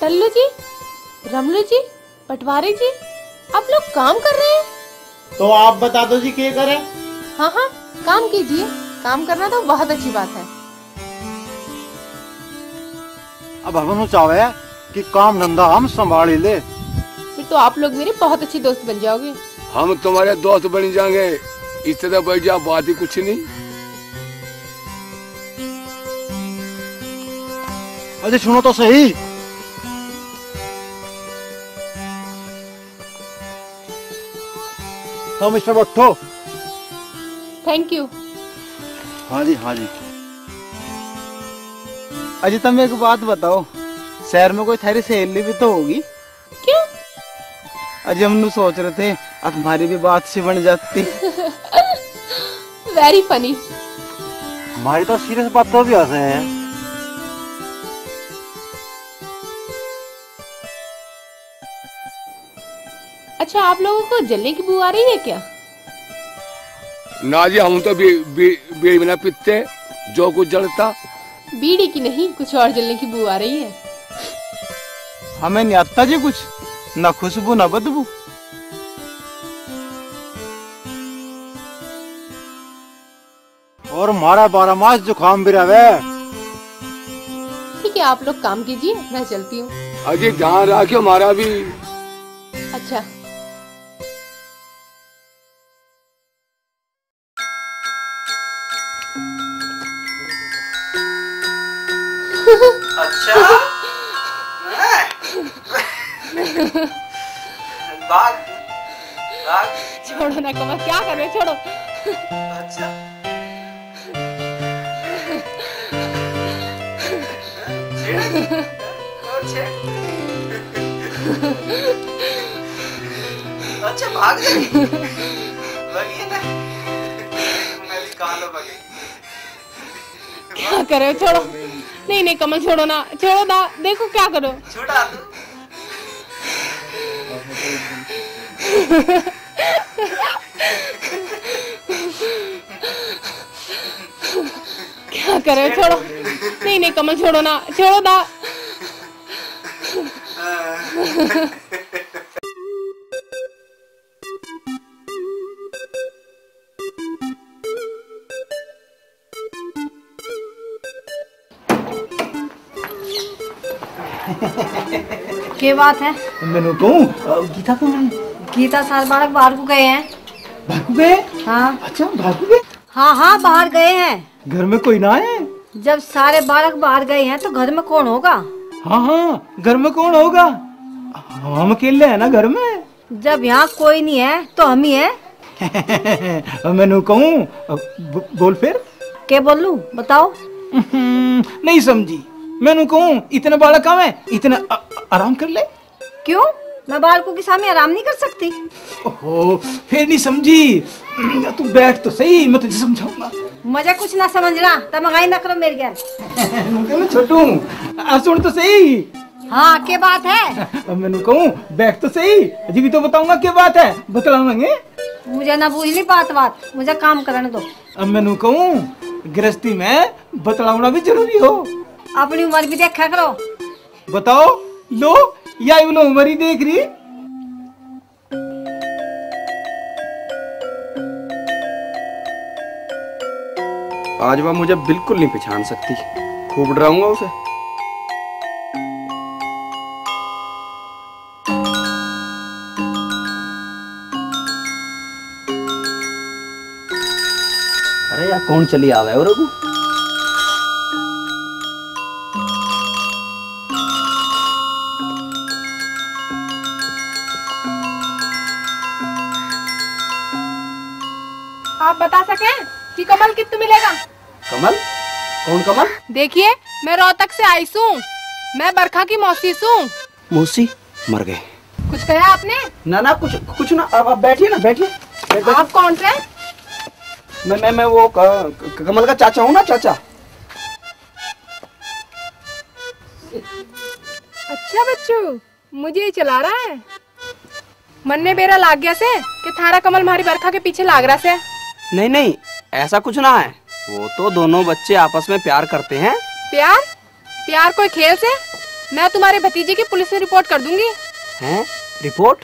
लल्लू जी, रमलू जी, पटवारी जी, आप लोग काम कर रहे हैं? तो आप बता दो जी क्या करें? हाँ हाँ, काम कीजिए, काम करना तो बहुत अच्छी बात है। अब हम चाहे कि काम धंधा हम संभाल ही ले। फिर तो आप लोग मेरे बहुत अच्छे दोस्त बन जाओगे। हम तुम्हारे दोस्त बन जाएंगे, इस तरह बैठ जाओ, बात ही कुछ नहीं। अरे सुनो तो सही, तुम इसमें बैठो। Thank you. हाँ जी हाँ जी। अजी तुम एक बात बताओ, शहर में कोई थारी सहेली भी तो होगी? क्यों? अजी हम सोच रहे थे अब हमारी भी बात से बन जाती। Very funny. हमारी तो सीरियस बात तो भी ऐसे है। अच्छा, आप लोगों को जलने की बू आ रही है क्या? ना जी, हम तो बीड़ी बिना पीते, जो कुछ जलता। बीड़ी की नहीं, कुछ और जलने की बू आ रही है। हमें नहीं आता जी कुछ, ना खुशबू ना बदबू। और हमारा 12 मास जुकाम भी रहे। ठीक है, आप लोग काम कीजिए, मैं चलती हूँ। अजी ध्यान रखियो हमारा भी। अच्छा। अच्छा? बाग। छोड़ो ना कमर, क्या कर रहे, छोड़ो। अच्छा। अच्छा भाग ना, मैं कालो भागी। क्या कर रहे हो, छोड़ो। नहीं नहीं कमल, छोड़ो ना, छोड़ो ना, देखो क्या करो। छोड़ा तू। क्या कर रहे हो, छोड़ो। नहीं नहीं कमल, छोड़ो ना, छोड़ो ना। क्या बात है? मैंने कहूँ गीता को, गीता साल 12 बाहर को गए हैं। बाहर को गए? हाँ। अच्छा, बाहर को गए? हाँ हाँ, बाहर गए हैं। घर में कोई ना है? जब सारे 12 बाहर गए हैं तो घर में कौन होगा? हाँ हाँ, घर में कौन होगा? हम अकेले हैं ना घर में। जब यहाँ कोई नहीं है तो हम ही है। मैंने कहूँ बोल, फिर क्या बोलूं बताओ? नहीं समझी। मैंने कहूँ इतना बालक काम है, इतना आराम कर ले। क्यों? मैं बालकों के सामने आराम नहीं कर सकती। ओहो, फिर नहीं समझी। तू बैठ तो सही, मैं तुझे समझाऊंगा। मजा कुछ ना समझना, तमंगाई ना करो मेरे घर। छोटू सुन तो सही। हाँ क्या बात है? मैंने कहूँ बैठ तो सही, अजीब तो बताऊंगा। क्या बात है बतलाऊंगे? मुझे ना पूछ ली बात, मुझे काम करने दो। अब मैंने कहूँ गृहस्थी में बतलाना भी जरूरी हो। अपनी उम्र भी देखा करो। बताओ लो, या उम्र ही देख रही। आज वह मुझे बिल्कुल नहीं पहचान सकती, खूब डराऊंगा उसे। अरे यार, कौन चली आ गए? रघु बता सके कि कमल कितना मिलेगा? कमल? कौन कमल? देखिए, मैं रोहतक से आई हूँ, मैं बरखा की मौसी हूँ। मौसी मर गए? कुछ कहा आपने? ना ना कुछ ना। आप बैठिए ना, बैठिए। आप कौन से? मैं वो कमल का चाचा हूँ ना, चाचा। अच्छा बच्चू, मुझे ही चला रहा है। मन में बेरा लाग गया से कि थारा कमल हमारी बरखा के पीछे लाग रहा से। नहीं नहीं, ऐसा कुछ ना है। वो तो दोनों बच्चे आपस में प्यार करते हैं। प्यार? प्यार कोई खेल से? मैं तुम्हारे भतीजे की पुलिस में रिपोर्ट कर दूंगी। हैं? रिपोर्ट?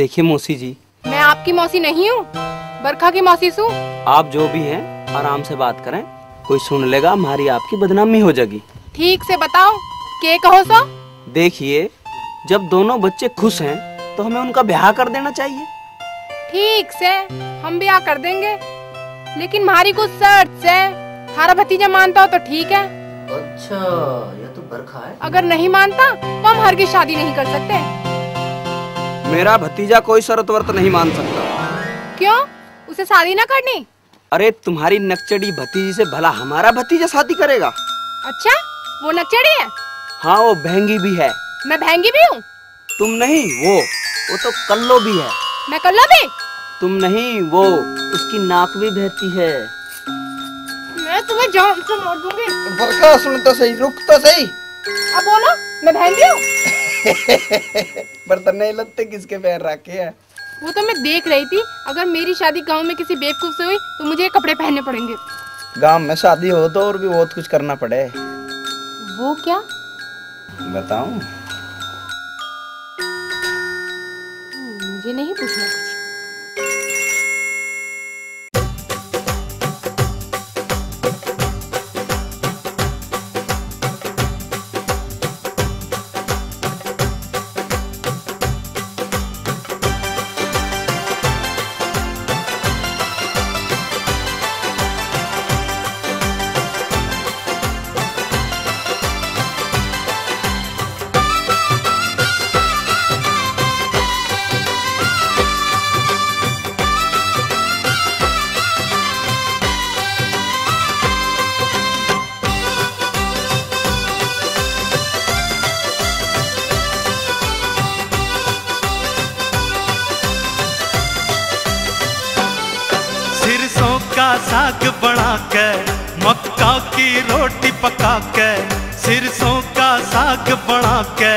देखिए मौसी जी, मैं आपकी मौसी नहीं हूँ, बरखा की मौसी हूँ। आप जो भी हैं आराम से बात करें, कोई सुन लेगा हमारी आपकी बदनामी हो जाएगी। ठीक से बताओ, क्या कहो सो? देखिए, जब दोनों बच्चे खुश हैं तो हमें उनका ब्याह कर देना चाहिए। ठीक से हम ब्याह कर देंगे, लेकिन हमारी कुछ शर्त से। थारा भतीजा मानता हो तो ठीक है। अच्छा, ये तो बरखा है। अगर नहीं मानता तो हम हरगिज़ शादी नहीं कर सकते। मेरा भतीजा कोई शर्त वर्त नहीं मान सकता। क्यों? उसे शादी ना करनी? अरे तुम्हारी नक्चड़ी भतीजी से भला हमारा भतीजा शादी करेगा? अच्छा, वो नक्चड़ी है? हाँ, वो बहंगी भी है। मैं बहंगी भी हूँ? तुम नहीं, वो तो कल्लो भी है। मैं कल्लो भी? तुम नहीं, वो उसकी नाक भी बहती है। मैं तुम्हें जान से मार दूंगी। बरखा सुन तो सही, रुक तो सही। अब बोलो, मैं बहन हूँ। बर्तन नहीं लगते, किसके पैर रखे हैं? वो तो मैं देख रही थी। अगर मेरी शादी गांव में किसी बेवकूफ से हुई तो मुझे कपड़े पहनने पड़ेंगे। गांव में शादी हो तो और भी बहुत कुछ करना पड़े। वो क्या बताऊं? मुझे नहीं पूछना कुछ। साग बना के मक्का की रोटी पका के, सिरसों का साग बना के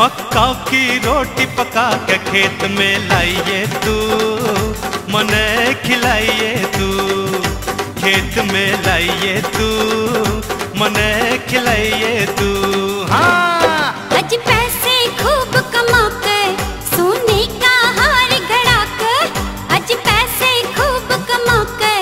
मक्का की रोटी पका के खेत में लाइए तू मने खिलाइए तू, खेत में लाइए तू मने खिलाइए तू। हाँ आज पैसे खूब कमा के सोने का हार घड़ा के, आज पैसे खूब कमा के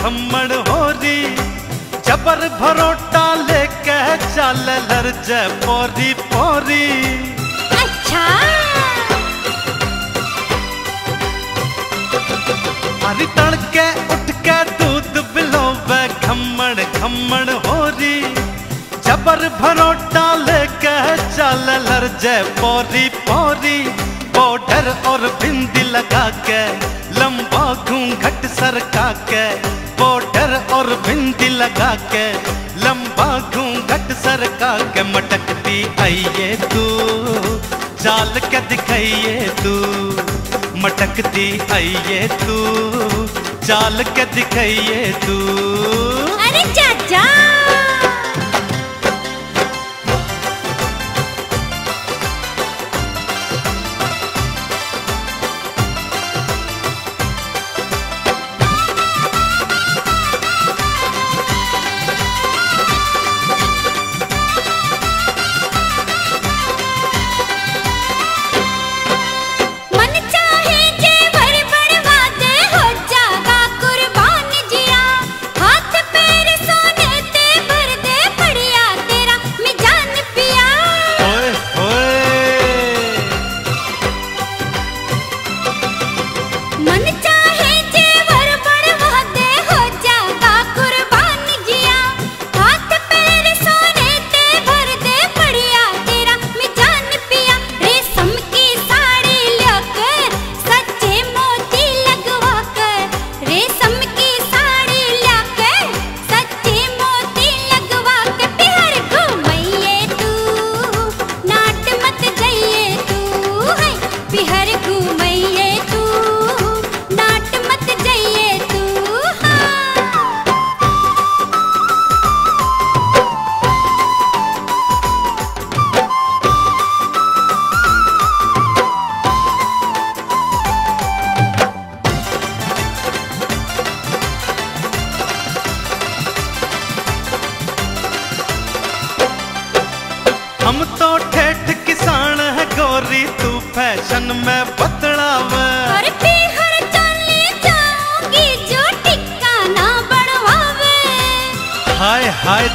खम्मड़ होरी, जबर भरोटा लेके चल लरजे पोरी पोरी। अच्छा अरे तड़के उठ के दूध बिलोवे खम्मड़ खम्मड़ होरी, जबर भरोटा लेके चल लरजे पोरी पोरी। पाउडर और बिंदी लगा के लंबा घूंघट सरका के, पाउडर और बिंदी लगा के लंबा घूंघट सरका के मटकती आइए तू चाल के दिखाइए तू, मटकती आइए तू चाल के दिखाइए तू। अरे चाचा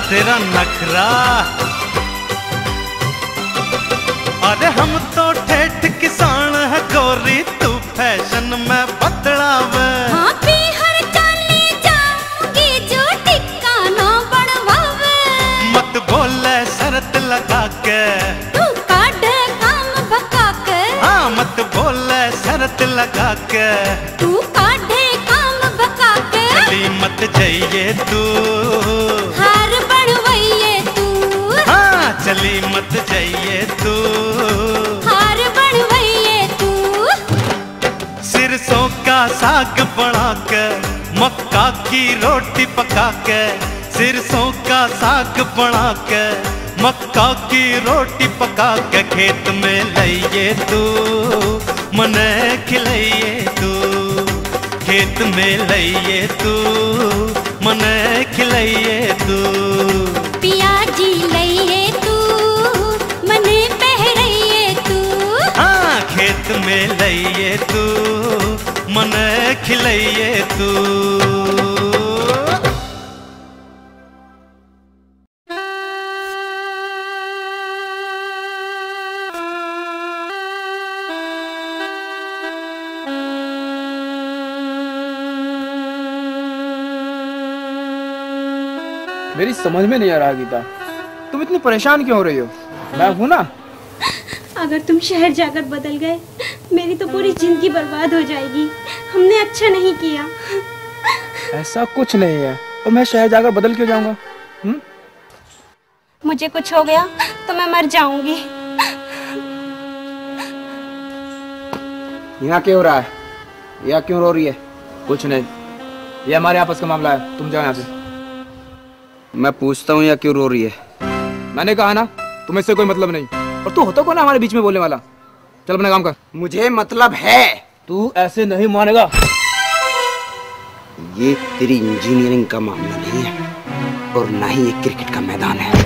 तेरा नखरा। अरे हम तो ठेठ किसान है गोरी, तू फैशन में बदलावे। हाँ बिहार चली जाऊंगी जो ठिकाना बढ़वावे। तू काढ़े काम भगा के, हाँ मत बोले शरत लगा के, तू काढ़े काम भगा के, गली मत जाइए तू, हार बढ़वाइए तू, हाँ चली मत जाइए तू, हार बढ़वाइए तू। सिरसों का साग बना के, मक्का की रोटी पका के, सिरसों का साग बना के, मक्का की रोटी पका के, खेत में लाइए तू मने खिलाइए तू, खेत में लाइए तू मने खिलाइए तू, पियाजी लाइए तू मने पहराइए तू, हाँ खेत में लाइए तू मने खिलाइए तू। मेरी समझ में नहीं आ रहा गीता, तुम इतनी परेशान क्यों हो रही हो? मैं हूँ ना। अगर तुम शहर जाकर बदल गए, मेरी तो पूरी जिंदगी बर्बाद हो जाएगी। हमने अच्छा नहीं किया। ऐसा कुछ नहीं है। और मैं शहर जाकर बदल क्यों जाऊँगा? मुझे कुछ हो गया तो मैं मर जाऊंगी। यहाँ क्यों हो रहा है? यहाँ क्यों रो रही है? कुछ नहीं, ये हमारे आपस का मामला है, तुम जाओ यहाँ से। मैं पूछता हूँ या क्यों रो रही है? मैंने कहा ना तुम्हें इससे कोई मतलब नहीं, और तू होता कौन है हमारे बीच में बोलने वाला? चल अपना काम कर। मुझे मतलब है, तू ऐसे नहीं मानेगा। ये तेरी इंजीनियरिंग का मामला नहीं है और ना ही ये क्रिकेट का मैदान है।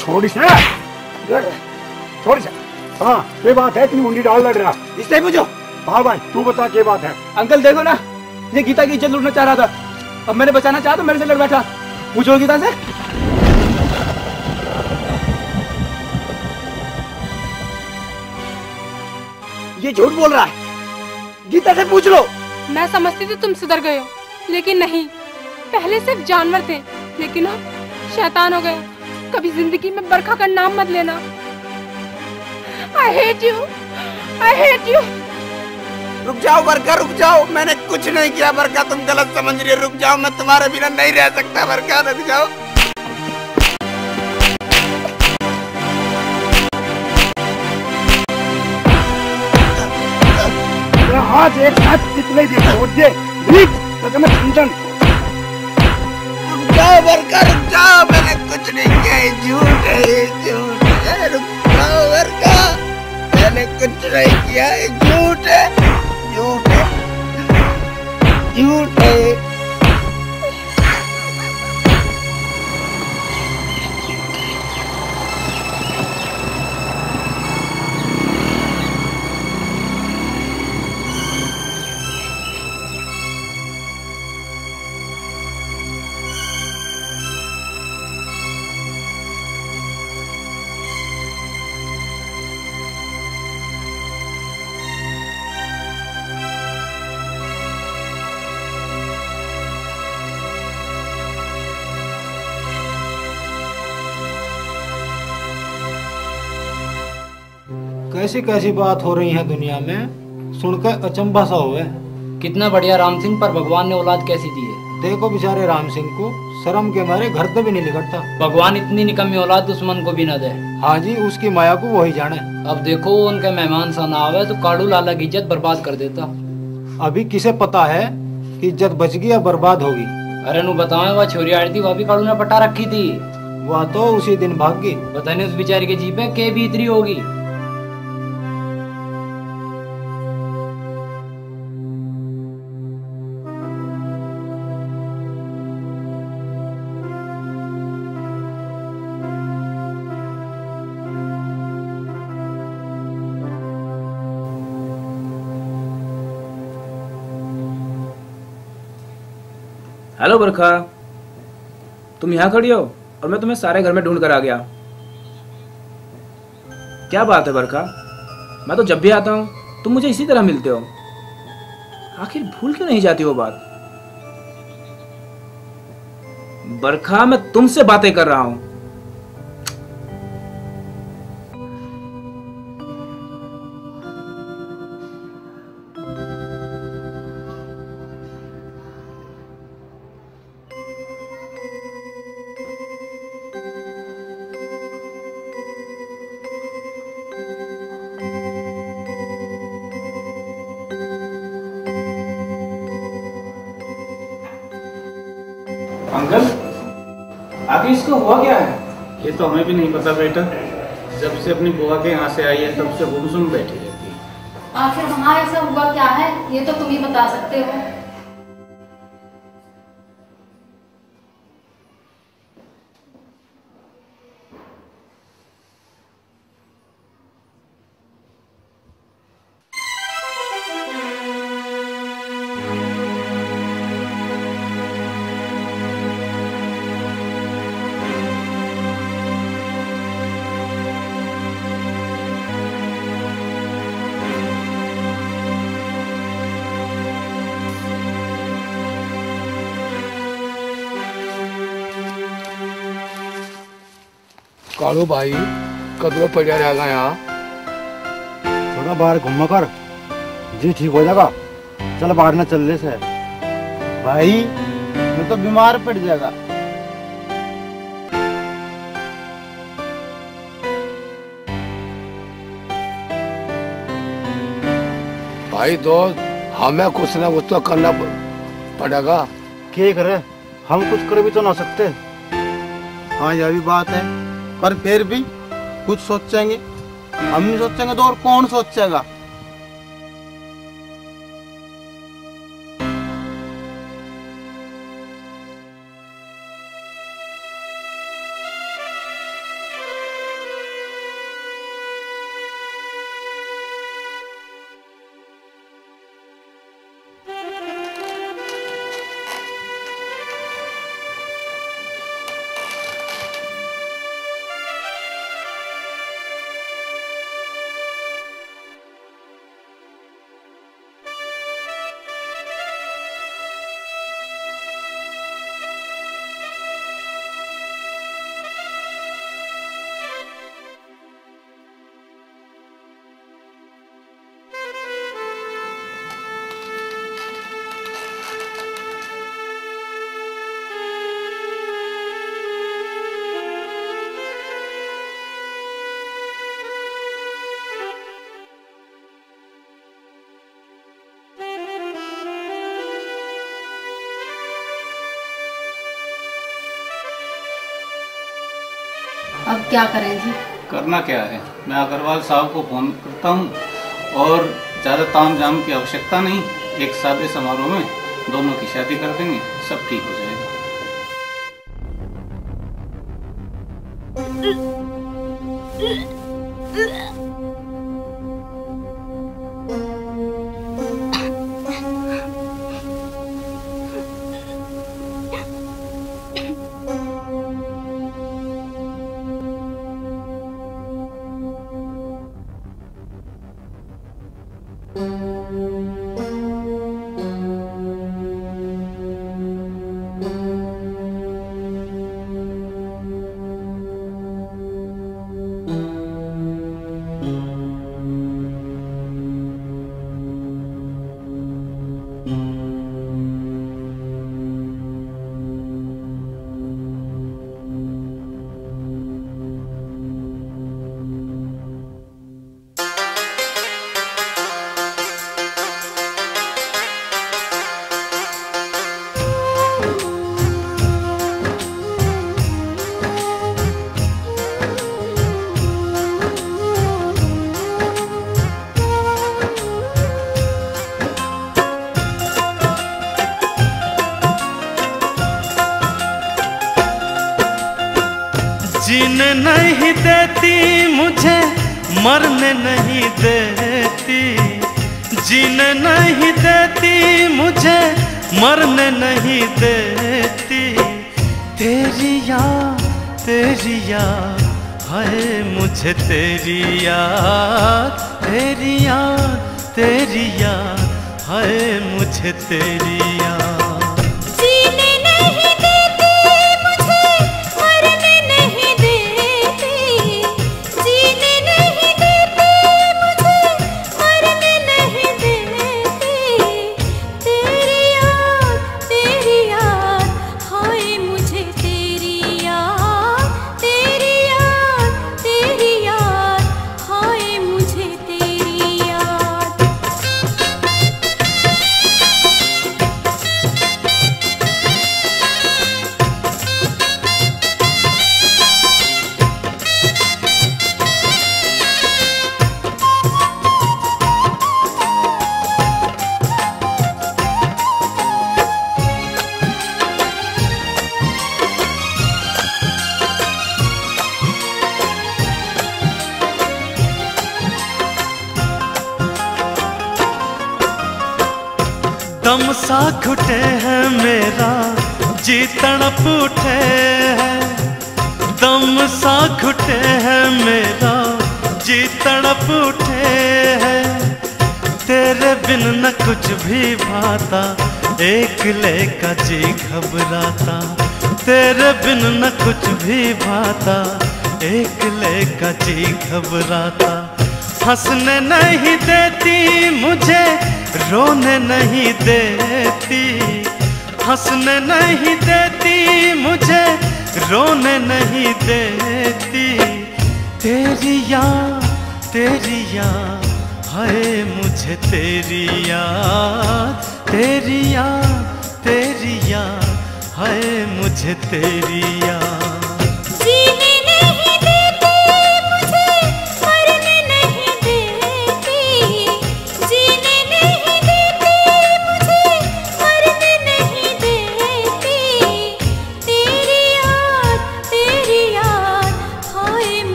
छोड़ी से, छोड़ी से। हाँ ये बात है, इतनी मुंडी डाल लग रहा इस टाइम मुझे। हाँ भाई तू बता क्या बात है? अंकल देखो ना, ये गीता की इज्जत लूटना चाह रहा था, अब मैंने बचाना चाहा तो मेरे से लड़ बैठा। पूछो गीता से। ये झूठ बोल रहा है, गीता से पूछ लो। मैं समझती थी तुम सुधर गए हो, लेकिन नहीं, पहले सिर्फ जानवर थे लेकिन अब शैतान हो गए। कभी जिंदगी में बरखा का नाम मत लेना। I hate you, I hate you। रुक जाओ बरखा, रुक जाओ, मैंने कुछ नहीं किया बरखा, तुम गलत समझ रही हो। रुक जाओ, मैं तुम्हारे बिना नहीं रह सकता बरखा, रुक जाओ। आज एक साथ कितने दिन हो गए? रुक जाओ बरखा, रुक जाओ, मैंने कुछ नहीं किया, झूठ है, झूठ है। रुक जाओ बरखा, मैंने कुछ नहीं किया, झूठ है, झूठ है, झूठ है। कैसी कैसी बात हो रही है दुनिया में, सुनकर अचंभा सा हुए। कितना बढ़िया राम सिंह, पर भगवान ने औलाद कैसी दी है। देखो बेचारे राम सिंह को शर्म के मारे घर तो भी नहीं निकलता। भगवान इतनी निकम्मी औलाद दुश्मन को भी न दे। हाँ जी, उसकी माया को वही जाने। अब देखो उनके मेहमान सा ना आवे तो काड़ू लाला की इज्जत बर्बाद कर देता। अभी किसे पता है कि इज्जत बच गई या बर्बाद होगी। अरे नु बताओ, वह छोरी आई थी, वह भी काड़ू ने पटा रखी थी। वह तो उसी दिन भाग गई। पता नहीं उस बेचारी के जीप में के भीतरी होगी। हेलो बरखा, तुम यहाँ खड़ी हो और मैं तुम्हें सारे घर में ढूंढ कर आ गया। क्या बात है बरखा, मैं तो जब भी आता हूँ तुम मुझे इसी तरह मिलते हो। आखिर भूल क्यों नहीं जाती वो बात? बरखा, मैं तुमसे बातें कर रहा हूँ। अंकल, आखिर इसको हुआ क्या है? ये तो हमें भी नहीं पता बेटा। जब से अपनी बुआ के यहाँ से आई है तब से गुमसुम बैठी रहती है। आखिर हमारे साथ हुआ क्या है ये तो तुम ही बता सकते हो। कालू भाई कदलो पड़ा रहेगा यहाँ, थोड़ा बाहर घूम कर जी ठीक हो जाएगा। चल बाहर ना चलने से भाई मैं तो बीमार पड़ जाएगा। भाई दोस्त हमें कुछ ना कुछ तो करना पड़ेगा। क्या करे, हम कुछ कर भी तो ना सकते। हाँ यह भी बात है, पर फिर भी कुछ सोचेंगे। हम नहीं सोचेंगे तो और कौन सोचेगा। अब क्या करें जी? करना क्या है, मैं अग्रवाल साहब को फोन करता हूँ और ज़्यादा तामझाम की आवश्यकता नहीं। एक सादे समारोह में दोनों की शादी कर देंगे, सब ठीक हो देती, मुझे मरने नहीं देती, जीने नहीं देती, मुझे मरने नहीं देती। तेरी याद, तेरी याद है मुझे, तेरी याद, तेरी याद, तेरी याद है मुझे, तेरी याद। दम सा घुटे हैं मेरा जी तड़प उठे हैं, दम सा घुटे हैं मेरा जी तड़प उठे हैं। तेरे बिन न कुछ भी भाता, एकले का जी घबराता, तेरे बिन न कुछ भी भाता, एकले का जी घबराता। हंसने नहीं देती मुझे, रोने नहीं देती, हंसने नहीं देती, मुझे रोने नहीं देती। तेरी याद, तेरी याद है मुझे, तेरी याद, तेरी याद, तेरी याद है मुझे, तेरी याद।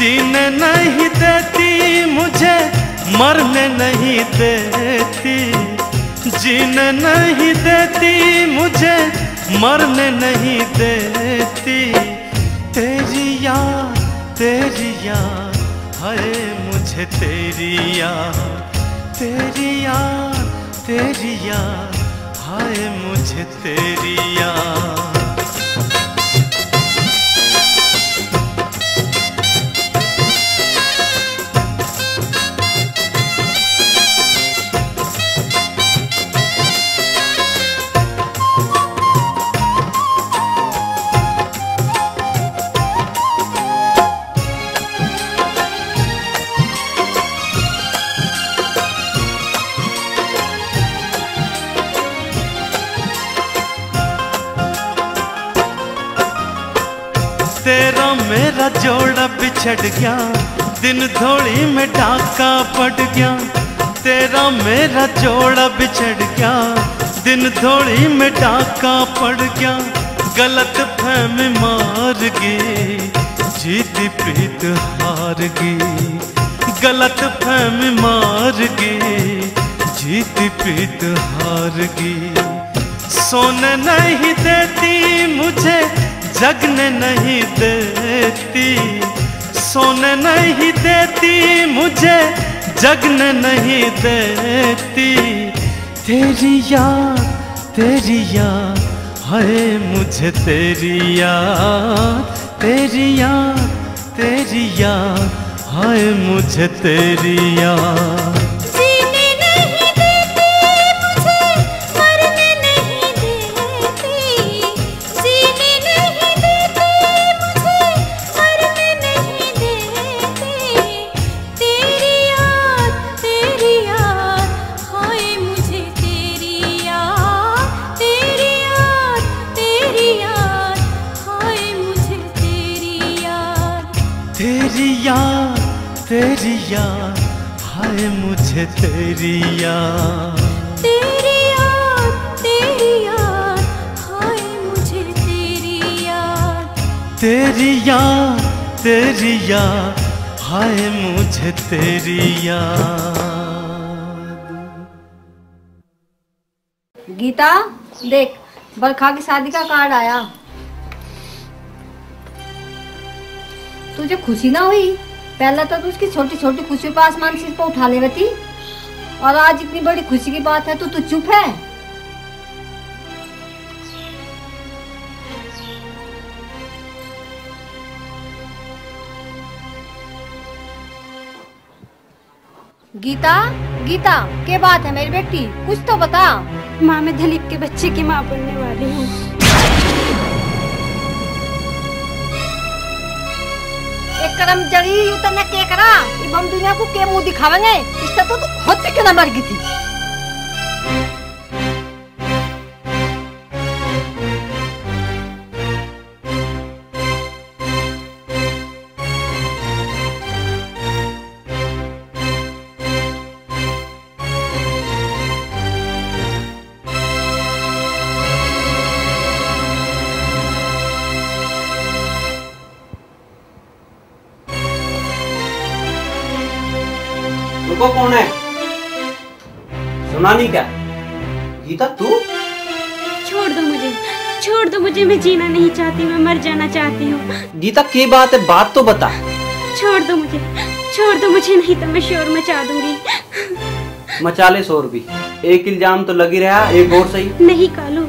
जीने नहीं देती मुझे, मरने नहीं देती, जीने नहीं देती, मुझे मरने नहीं देती। तेरी याद, तेरी याद है मुझे, तेरी याद, तेरी याद, तेरी याद है मुझे, तेरी याद। तेरा मेरा जोड़ा बिछड़ गया, दिन थोड़ी में डाका पड़ गया, तेरा मेरा जोड़ा बिछड़ गया, दिन थोड़ी में डाका पड़ गया। गलत फहमी मार गई, जीत पीत हार गई, गलत फहमी मार गई, जीत पीत हार गई। सोने नहीं देती मुझे, जगने नहीं देती। सोने नहीं देती मुझे, जगने नहीं देती। तेरी याद, तेरी याद है मुझे, तेरी याद, तेरी याद, तेरी याद है मुझे, तेरी याद। जीने नहीं देती मुझे, मरने नहीं देती। जीने नहीं देती मुझे, मरने नहीं देती। तेरी याद, तेरी याद है मुझे, तेरी याद, तेरी याद, तेरी याद है मुझे, तेरी याद। तेरी याद, तेरी याद है मुझे, तेरी याद। तेरी याद, तेरी याद है मुझे, तेरी याद। तेरी याद, तेरी याद है मुझे, तेरी याद। गीता देख, बरखा की शादी का कार्ड आया, तुझे खुशी ना हुई? पहले तो तू उसकी छोटी छोटी खुशी पर आसमान सिर पर उठा ले रही, और आज इतनी बड़ी खुशी की बात है तो तू चुप है। गीता, गीता क्या बात है मेरी बेटी, कुछ तो बता। माँ, मैं दिलीप के बच्चे की माँ बनने वाली हूँ। करम जड़ी उतना के करा, इब हम दुनिया को के मुंह दिखावेंगे? इससे तो तू खुद पे क्यों मर गई थी? वो कौन है? सुनानी क्या? गीता तू? छोड़ दो मुझे, छोड़ दो मुझे, मैं जीना नहीं चाहती, मैं मर जाना चाहती हूँ। गीता की बात है, बात तो बता। छोड़ दो मुझे, छोड़ दो मुझे, नहीं तो मैं शोर मचा दूंगी। मचा ले शोर भी, एक इल्जाम तो लगी रहा, एक और सही। नहीं कालू,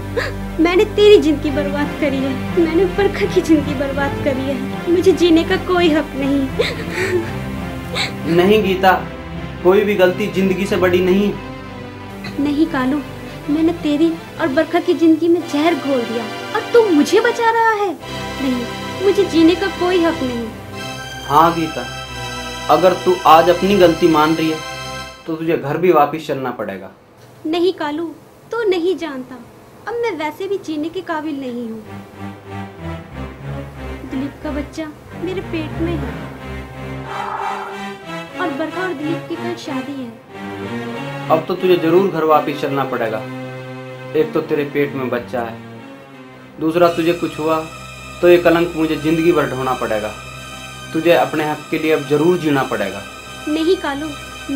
मैंने तेरी जिंदगी बर्बाद करी है, मैंने बरखा की जिंदगी बर्बाद करी है, मुझे जीने का कोई हक नहीं। नहीं गीता, कोई भी गलती जिंदगी से बड़ी नहीं। नहीं कालू, मैंने तेरी और बरखा की जिंदगी में जहर घोल दिया और तू मुझे बचा रहा है। नहीं, मुझे जीने का कोई हक नहीं। हाँ गीता, अगर तू आज अपनी गलती मान रही है तो तुझे घर भी वापस चलना पड़ेगा। नहीं कालू, तू नहीं जानता, अब मैं वैसे भी जीने के काबिल नहीं हूँ। दिलीप का बच्चा मेरे पेट में है और बरखा और दिलीप की कल शादी है। अब तो तुझे जरूर घर वापस चलना पड़ेगा। एक तो तेरे पेट में बच्चा है, दूसरा तुझे कुछ हुआ तो ये कलंक मुझे जिंदगी भर ढोना पड़ेगा। तुझे अपने हक के लिए अब जरूर जीना पड़ेगा। नहीं कालू,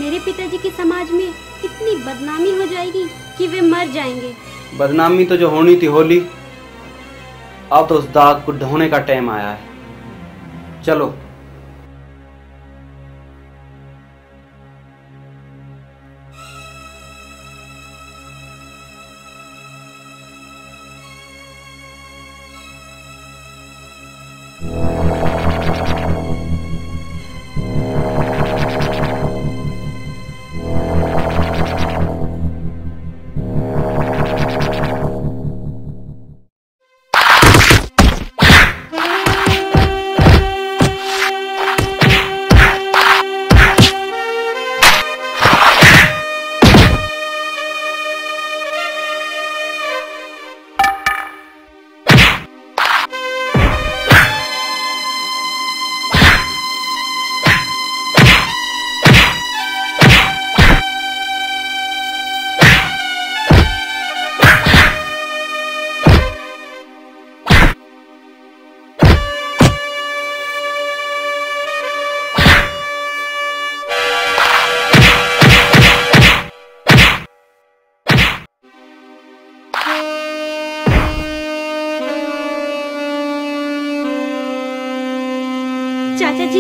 मेरे पिताजी के समाज में इतनी बदनामी हो जाएगी कि वे मर जाएंगे। बदनामी तो जो होनी थी होली, अब तो उस दाग को ढोने का टाइम आया है। चलो।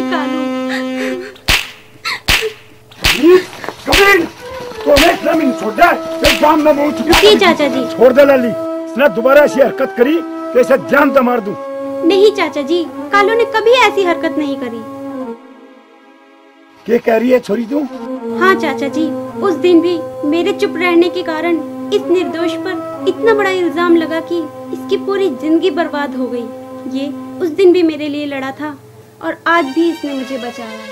निकालो। चाचा जी छोड़ दे लाली, इसने दोबारा ऐसी हरकत करी तो इसे जान मार दूं। नहीं चाचा जी, कालू ने कभी ऐसी हरकत नहीं करी। क्या कह रही है छोरी तू? हाँ चाचा जी, उस दिन भी मेरे चुप रहने के कारण इस निर्दोष पर इतना बड़ा इल्जाम लगा कि इसकी पूरी जिंदगी बर्बाद हो गई। ये उस दिन भी मेरे लिए लड़ा था और आज भी इसने मुझे बचाया है।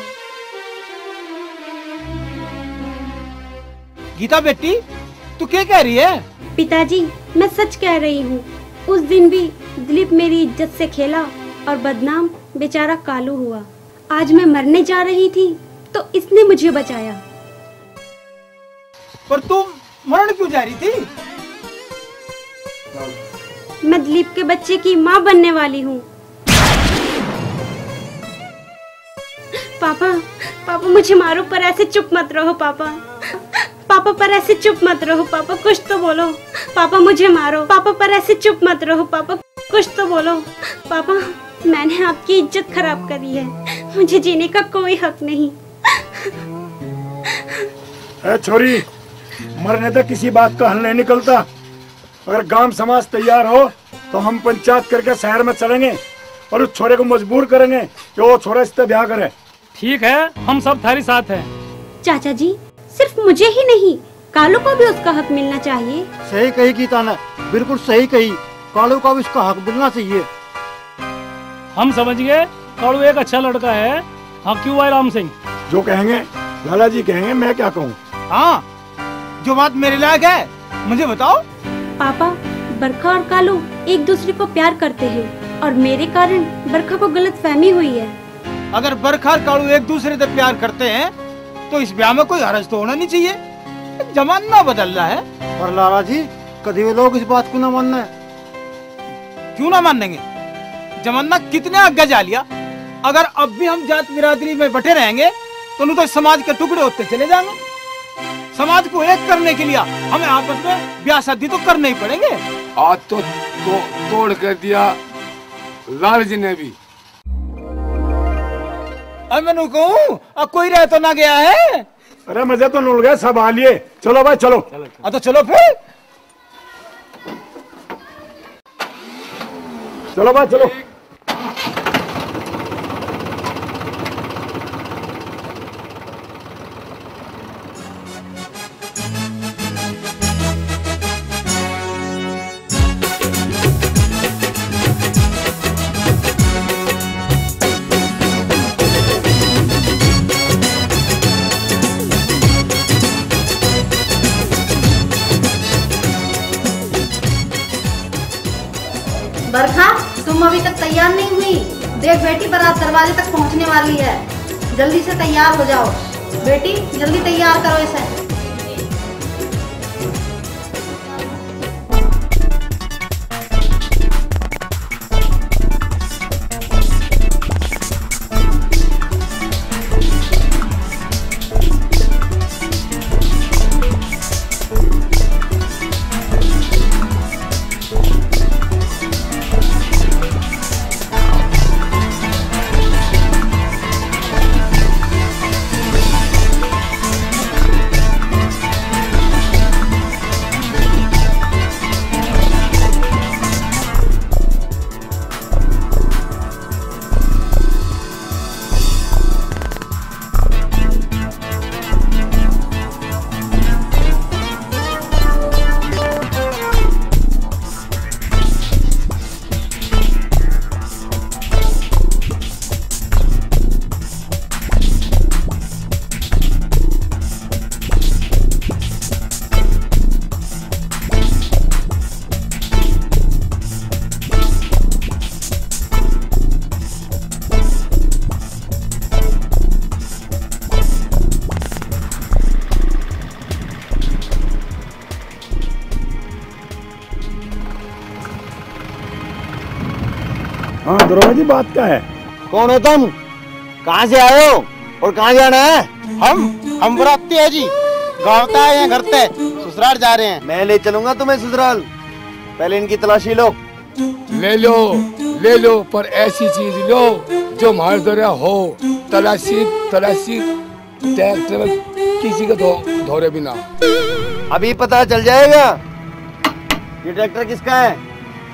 गीता बेटी, तू क्या कह रही है? पिताजी मैं सच कह रही हूँ, उस दिन भी दिलीप मेरी इज्जत से खेला और बदनाम बेचारा कालू हुआ। आज मैं मरने जा रही थी तो इसने मुझे बचाया। पर तुम मरने क्यों जा रही थी? मैं दिलीप के बच्चे की माँ बनने वाली हूँ। पापा, पापा मुझे मारो, पर ऐसे चुप मत रहो पापा। पापा पर ऐसे चुप मत रहो पापा, कुछ तो बोलो। पापा मुझे मारो, पापा पर ऐसे चुप मत रहो पापा, कुछ तो बोलो। पापा मैंने आपकी इज्जत खराब करी है, मुझे जीने का कोई हक नहीं। ए छोरी, मरने तक किसी बात का हल नहीं निकलता। अगर गांव समाज तैयार हो तो हम पंचायत करके शहर में चलेंगे और उस छोरे को मजबूर करेंगे कि वो छोरा इससे ब्याह करे। ठीक है, हम सब थारी साथ हैं। चाचा जी सिर्फ मुझे ही नहीं, कालू को भी उसका हक मिलना चाहिए। सही कही गीता ने, बिल्कुल सही कही। कालू को भी उसका हक मिलना चाहिए। हम समझ गए, कालू एक अच्छा लड़का है। हाँ क्यों भाई राम सिंह? जो कहेंगे लाला जी कहेंगे, मैं क्या कहूँ। हाँ जो बात मेरे लायक है मुझे बताओ। पापा बरखा और कालू एक दूसरे को प्यार करते हैं और मेरे कारण बरखा को गलत फहमी हुई है। अगर बरखा और कालू एक दूसरे से प्यार करते हैं तो इस ब्याह में कोई हरज तो होना नहीं चाहिए। जमाना बदल रहा है। पर लाला जी कभी भी लोग इस बात को न मानना। क्यों ना मानेंगे, जमाना कितने आगे जा लिया। अगर अब भी हम जात बिरादरी में बटे रहेंगे तो समाज के टुकड़े होते चले जाएंगे। समाज को एक करने के लिए हमें आपस में ब्याह शादी तो करने ही पड़ेंगे। आज तो तोड़ कर दिया लाल जी ने भी। अब मैं कहूँ अब कोई रह तो ना गया है। अरे मजे तो लुल गए सब। आलिए चलो भाई चलो। तो चलो फिर, चलो भाई चलो। बरखा तुम अभी तक तैयार नहीं हुई। देख बेटी बारात दरवाजे तक पहुंचने वाली है, जल्दी से तैयार हो जाओ। बेटी जल्दी तैयार करो इसे। हाँ दरोगा जी बात क्या है? कौन हो तुम, कहाँ से आए हो और कहाँ जाना है? हम बराती है जी, गाँव आए हैं, घर से ससुराल जा रहे हैं। मैं ले चलूंगा तुम्हें ससुराल। पहले इनकी तलाशी लो। ले लो पर ऐसी चीज लो जो मालदरिया हो तलाशी किसी का धोरे भी ना। अभी पता चल जाएगा ये ट्रैक्टर किसका है।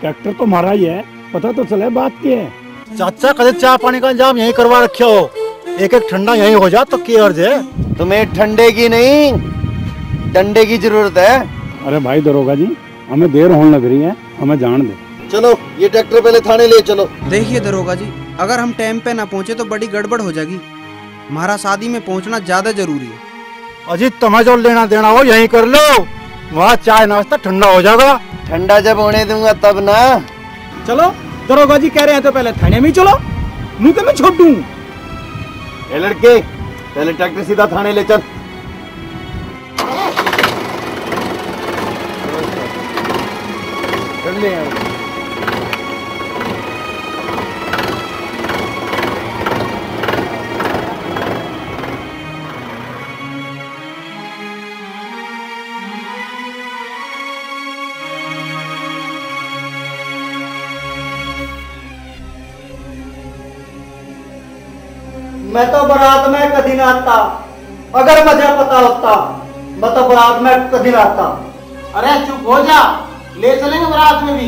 ट्रैक्टर तो हमारा ही है, पता तो चले बात की है। चाचा कदे चाय पानी का इंतजाम यही करवा रखे हो, एक एक ठंडा यही हो जा तो क्या अर्ज है। तुम्हें ठंडे की नहीं डंडे की जरूरत है। अरे भाई दरोगा जी हमें देर होने लग रही है, हमें जान दे। चलो ये ट्रैक्टर पहले थाने ले चलो। देखिए दरोगा जी अगर हम टाइम पे ना पहुँचे तो बड़ी गड़बड़ हो जाएगी, हमारा शादी में पहुँचना ज्यादा जरूरी है। अजीत तुम्हें जो लेना देना हो यही कर लो, वहाँ चाय नाश्ता ठंडा हो जाएगा। ठंडा जब होने दूंगा तब ना। चलो दरोगा जी कह रहे हैं तो पहले थाने में चलो, नहीं तो मैं छोड़ दूं। ए लड़के पहले ट्रैक्टर सीधा थाने ले चल। चल ले यार। मैं तो बरात में कभी ना आता, अगर मुझे पता होता मैं तो बरात में कभी ना आता। अरे चुप हो जा, ले चलेंगे बरात में भी।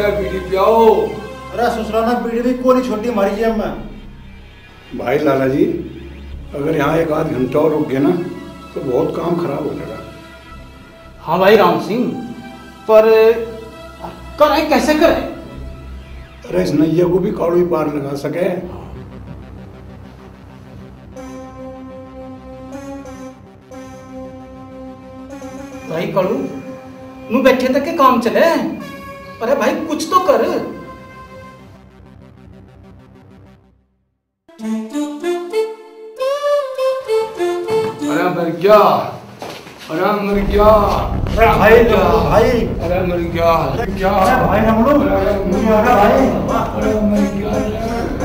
बीड़ी पियाओ। अरे ससुराना बीड़ी भी कोई छोटी मारी जेब में। भाई लाला जी अगर यहाँ एक आध घंटा और रुक गए ना तो बहुत काम खराब हो जाएगा। हाँ भाई राम सिंह पर करे कैसे करे। अरे इस नैया को भी काड़ू पार लगा सके। भाई करू नू बैठे तक के काम चले। अरे भाई कुछ तो कर। अरे मर गया, अरे मर गया, अरे भाई तो भाई, अरे मर गया, क्या भाई हम लोग, अरे भाई, अरे मर गया, अरे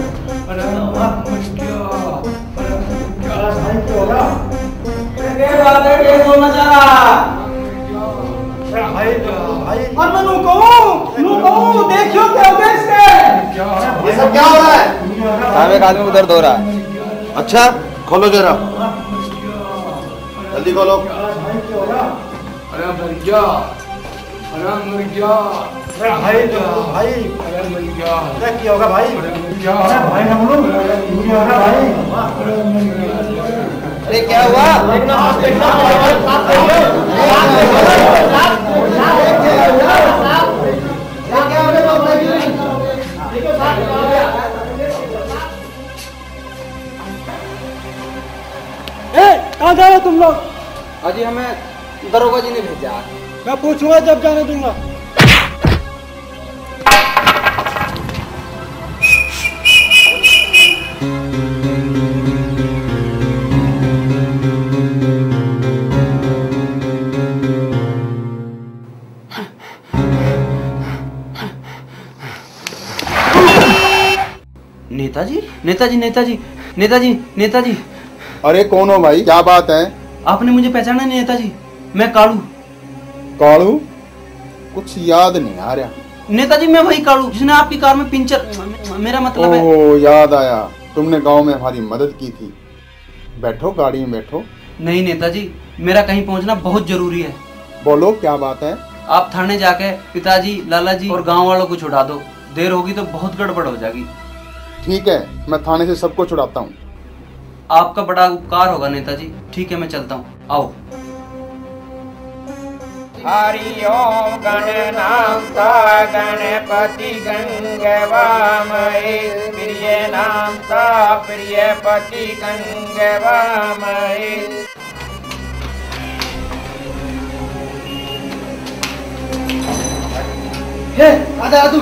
मर गया, अरे भाई तो क्या, अरे बात है ये तो मजा। और मैं नू कहूं देखियो क्या उदेश से ये सब क्या हो रहा है। सामने आदमी को दर्द हो रहा है। अच्छा खोलो जरा जल्दी खोलो। अरे मर गया, अरे मर गया, अरे भाई तो भाई, अरे मर गया, अरे क्या होगा भाई, अरे क्या भाई हम लोग, अरे क्या होगा भाई, अरे मर गया, अरे क्या हुआ तुम लोग। अजी हमें दरोगा जी ने भेजा, मैं पूछूंगा जब जाने दूंगा। नेताजी नेताजी नेताजी नेताजी नेताजी। अरे कौन हो भाई, क्या बात है। आपने मुझे पहचाना नहीं नेताजी, मैं कालू। कालू कुछ याद नहीं आ रहा नेताजी। मैं वही कालू जिसने आपकी कार में पिंचर, मेरा मतलब है। ओ याद आया, तुमने गांव में हमारी मदद की थी। बैठो गाड़ी में बैठो। नहीं नेताजी मेरा कहीं पहुंचना बहुत जरूरी है। बोलो क्या बात है। आप थाने जाके पिताजी लालाजी और गाँव वालों को छुड़ा दो, देर होगी तो बहुत गड़बड़ हो जाएगी। ठीक है मैं थाने से सबको छुड़ाता हूँ। आपका बड़ा उपकार होगा नेताजी। ठीक है मैं चलता हूँ, आओ। हरि ओम गणनामता गणपति गंगवामये प्रिय नामता प्रियपति गंगवामये। हे आजा आदू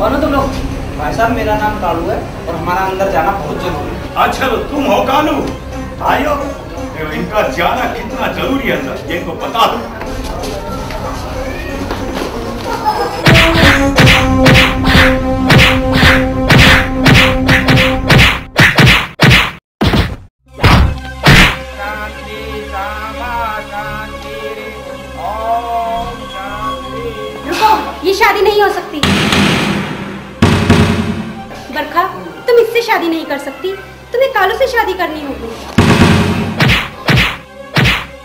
बनो तुम लोग। भाई साहब मेरा नाम कालू है और हमारा अंदर जाना बहुत जरूरी है। अच्छा तो तुम हो कालू, आयो इनका जाना कितना जरूरी है सर इनको बता दो। ये शादी नहीं हो सकती। बरखा, तुम इससे शादी नहीं कर सकती, तुम्हें कालू से शादी करनी होगी।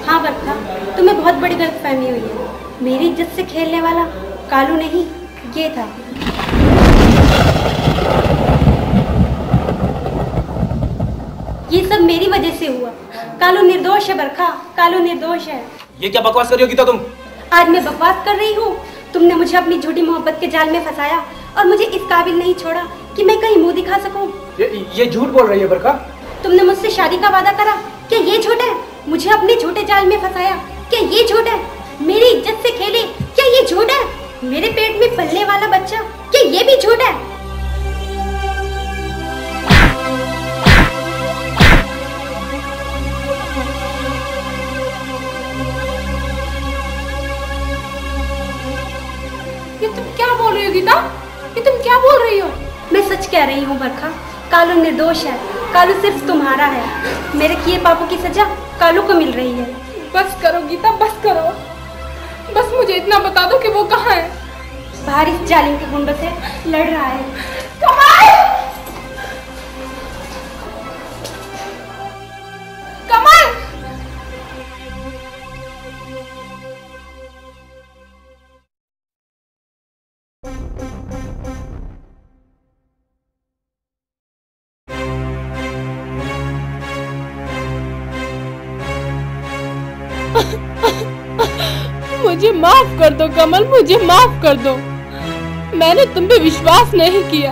हाँ बरखा, तुम्हें बहुत बड़ी गलतफहमी हुई है। मेरी इज्जत से खेलने वाला कालू नहीं, ये था। ये सब मेरी वजह से हुआ। कालू निर्दोष है बरखा, कालू निर्दोष है। ये क्या बकवास कर रही हो गीता तुम? आज मैं बकवास कर रही हूँ? तुमने मुझे अपनी झूठी मोहब्बत के जाल में फंसाया और मुझे इस काबिल नहीं छोड़ा कि मैं कहीं मुंह दिखा सकूँ। ये झूठ बोल रही है बरखा। तुमने मुझसे शादी का वादा करा, क्या ये झूठ है? मुझे अपने झूठे जाल में फंसाया, क्या ये झूठ है? मेरी इज्जत से खेले, क्या ये झूठ है? मेरे पेट में पलने वाला बच्चा, क्या ये भी झूठ है? ये तुम क्या बोल रही हो? मैं सच कह रही हूँ बरखा, कालू निर्दोष है, कालू सिर्फ तुम्हारा है। मेरे किए पापों की सजा कालू को मिल रही है। बस करो गीता, बस करो, बस मुझे इतना बता दो कि वो कहाँ है। बाहर इस जालिम के गुंडों से लड़ रहा है। कमाल! कमाल! मुझे माफ कर दो कमल, मुझे माफ कर दो, मैंने तुम पे विश्वास नहीं किया।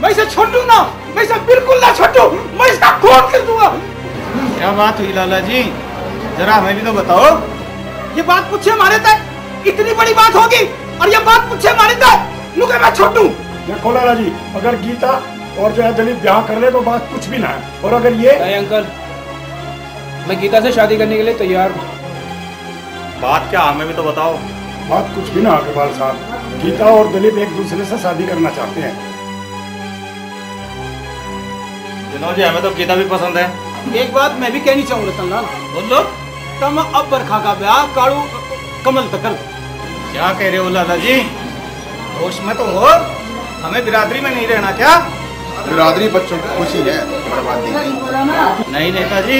मैं इसे छोड़ू ना, मैं इसे बिल्कुल ना छोड़ू, मैं इसका खून कर दूंगा। क्या बात हुई लाला जी, जरा हमें भी तो बताओ। ये बात पूछे मारे तक इतनी बड़ी बात होगी और ये बात मुझसे मैं छोटू। देखो लाला जी, अगर गीता और जो है दिलीप ब्याह कर ले तो बात कुछ भी ना है। और अगर ये अंकल, मैं गीता से शादी करने के लिए तैयार हूँ। बात क्या, हमें भी तो बताओ। बात कुछ भी ना अग्रवाल साहब, गीता और दिलीप एक दूसरे से शादी करना चाहते हैं। जनोब जी, हमें तो गीता भी पसंद है। एक बात मैं भी कहनी चाहूँगा, बोलो। तम अब बरखा का ब्याह कालू कमल तकल। क्या कह रहे हो लाला जी, होश में तो हो, हमें बिरादरी में नहीं रहना। क्या बिरादरी? बच्चों की खुशी है, नहीं नेताजी,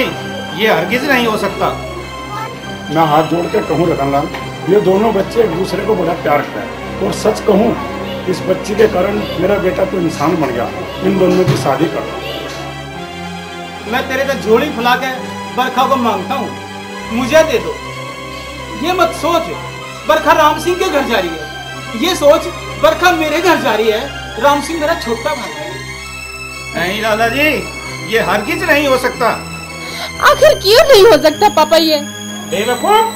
ये हरगिज नहीं हो सकता। मैं हाथ जोड़ के कहूँ रतनलाल, ये दोनों बच्चे एक दूसरे को बड़ा प्यार करते हैं। और सच कहूँ, इस बच्ची के कारण मेरा बेटा तो इंसान बन गया। इन दोनों की शादी कर, मैं तेरे पे झोली फुला के बरखा को मांगता हूँ, मुझे दे दो। ये मत सोच बरखा राम सिंह के घर जा रही है, ये सोच बरखा मेरे घर जा रही है, राम सिंह मेरा छोटा भाई है। नहीं लाला जी, ये हरगिज नहीं हो सकता। आखिर क्यों नहीं हो सकता पापा? ये बेवकूफ,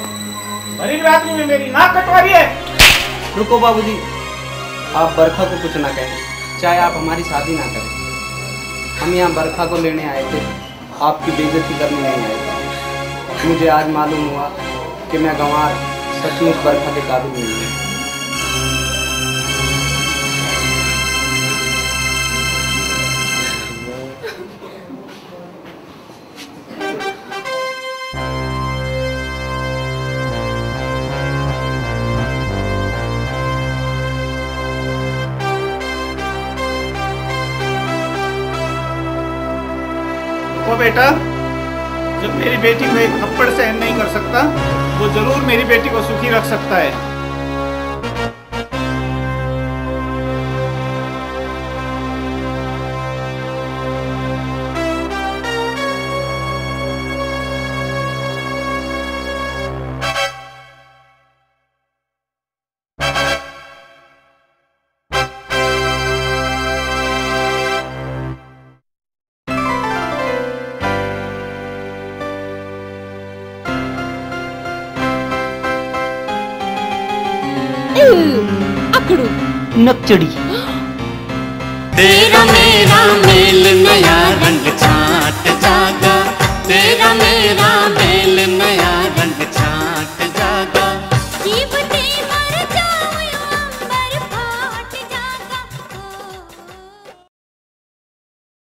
बड़ी रात में मेरी नाक कटवा रही है। रुको बाबूजी, आप बरखा को कुछ ना कहें, चाहे आप हमारी शादी ना करें। हम यहाँ बरखा को लेने आए थे, आपकी बेइज्जती करने नहीं आए थे। मुझे आज मालूम हुआ कि मैं गंवार सचमुच बरखा के काबिल नहीं हूँ। ओ बेटा, जब मेरी बेटी को एक थप्पड़ सहन नहीं कर सकता, वो जरूर मेरी बेटी को सुखी रख सकता है। नकचड़ी तेरा मेरा मेल नया रंग छाट जागा, तेरा मेरा मेल नया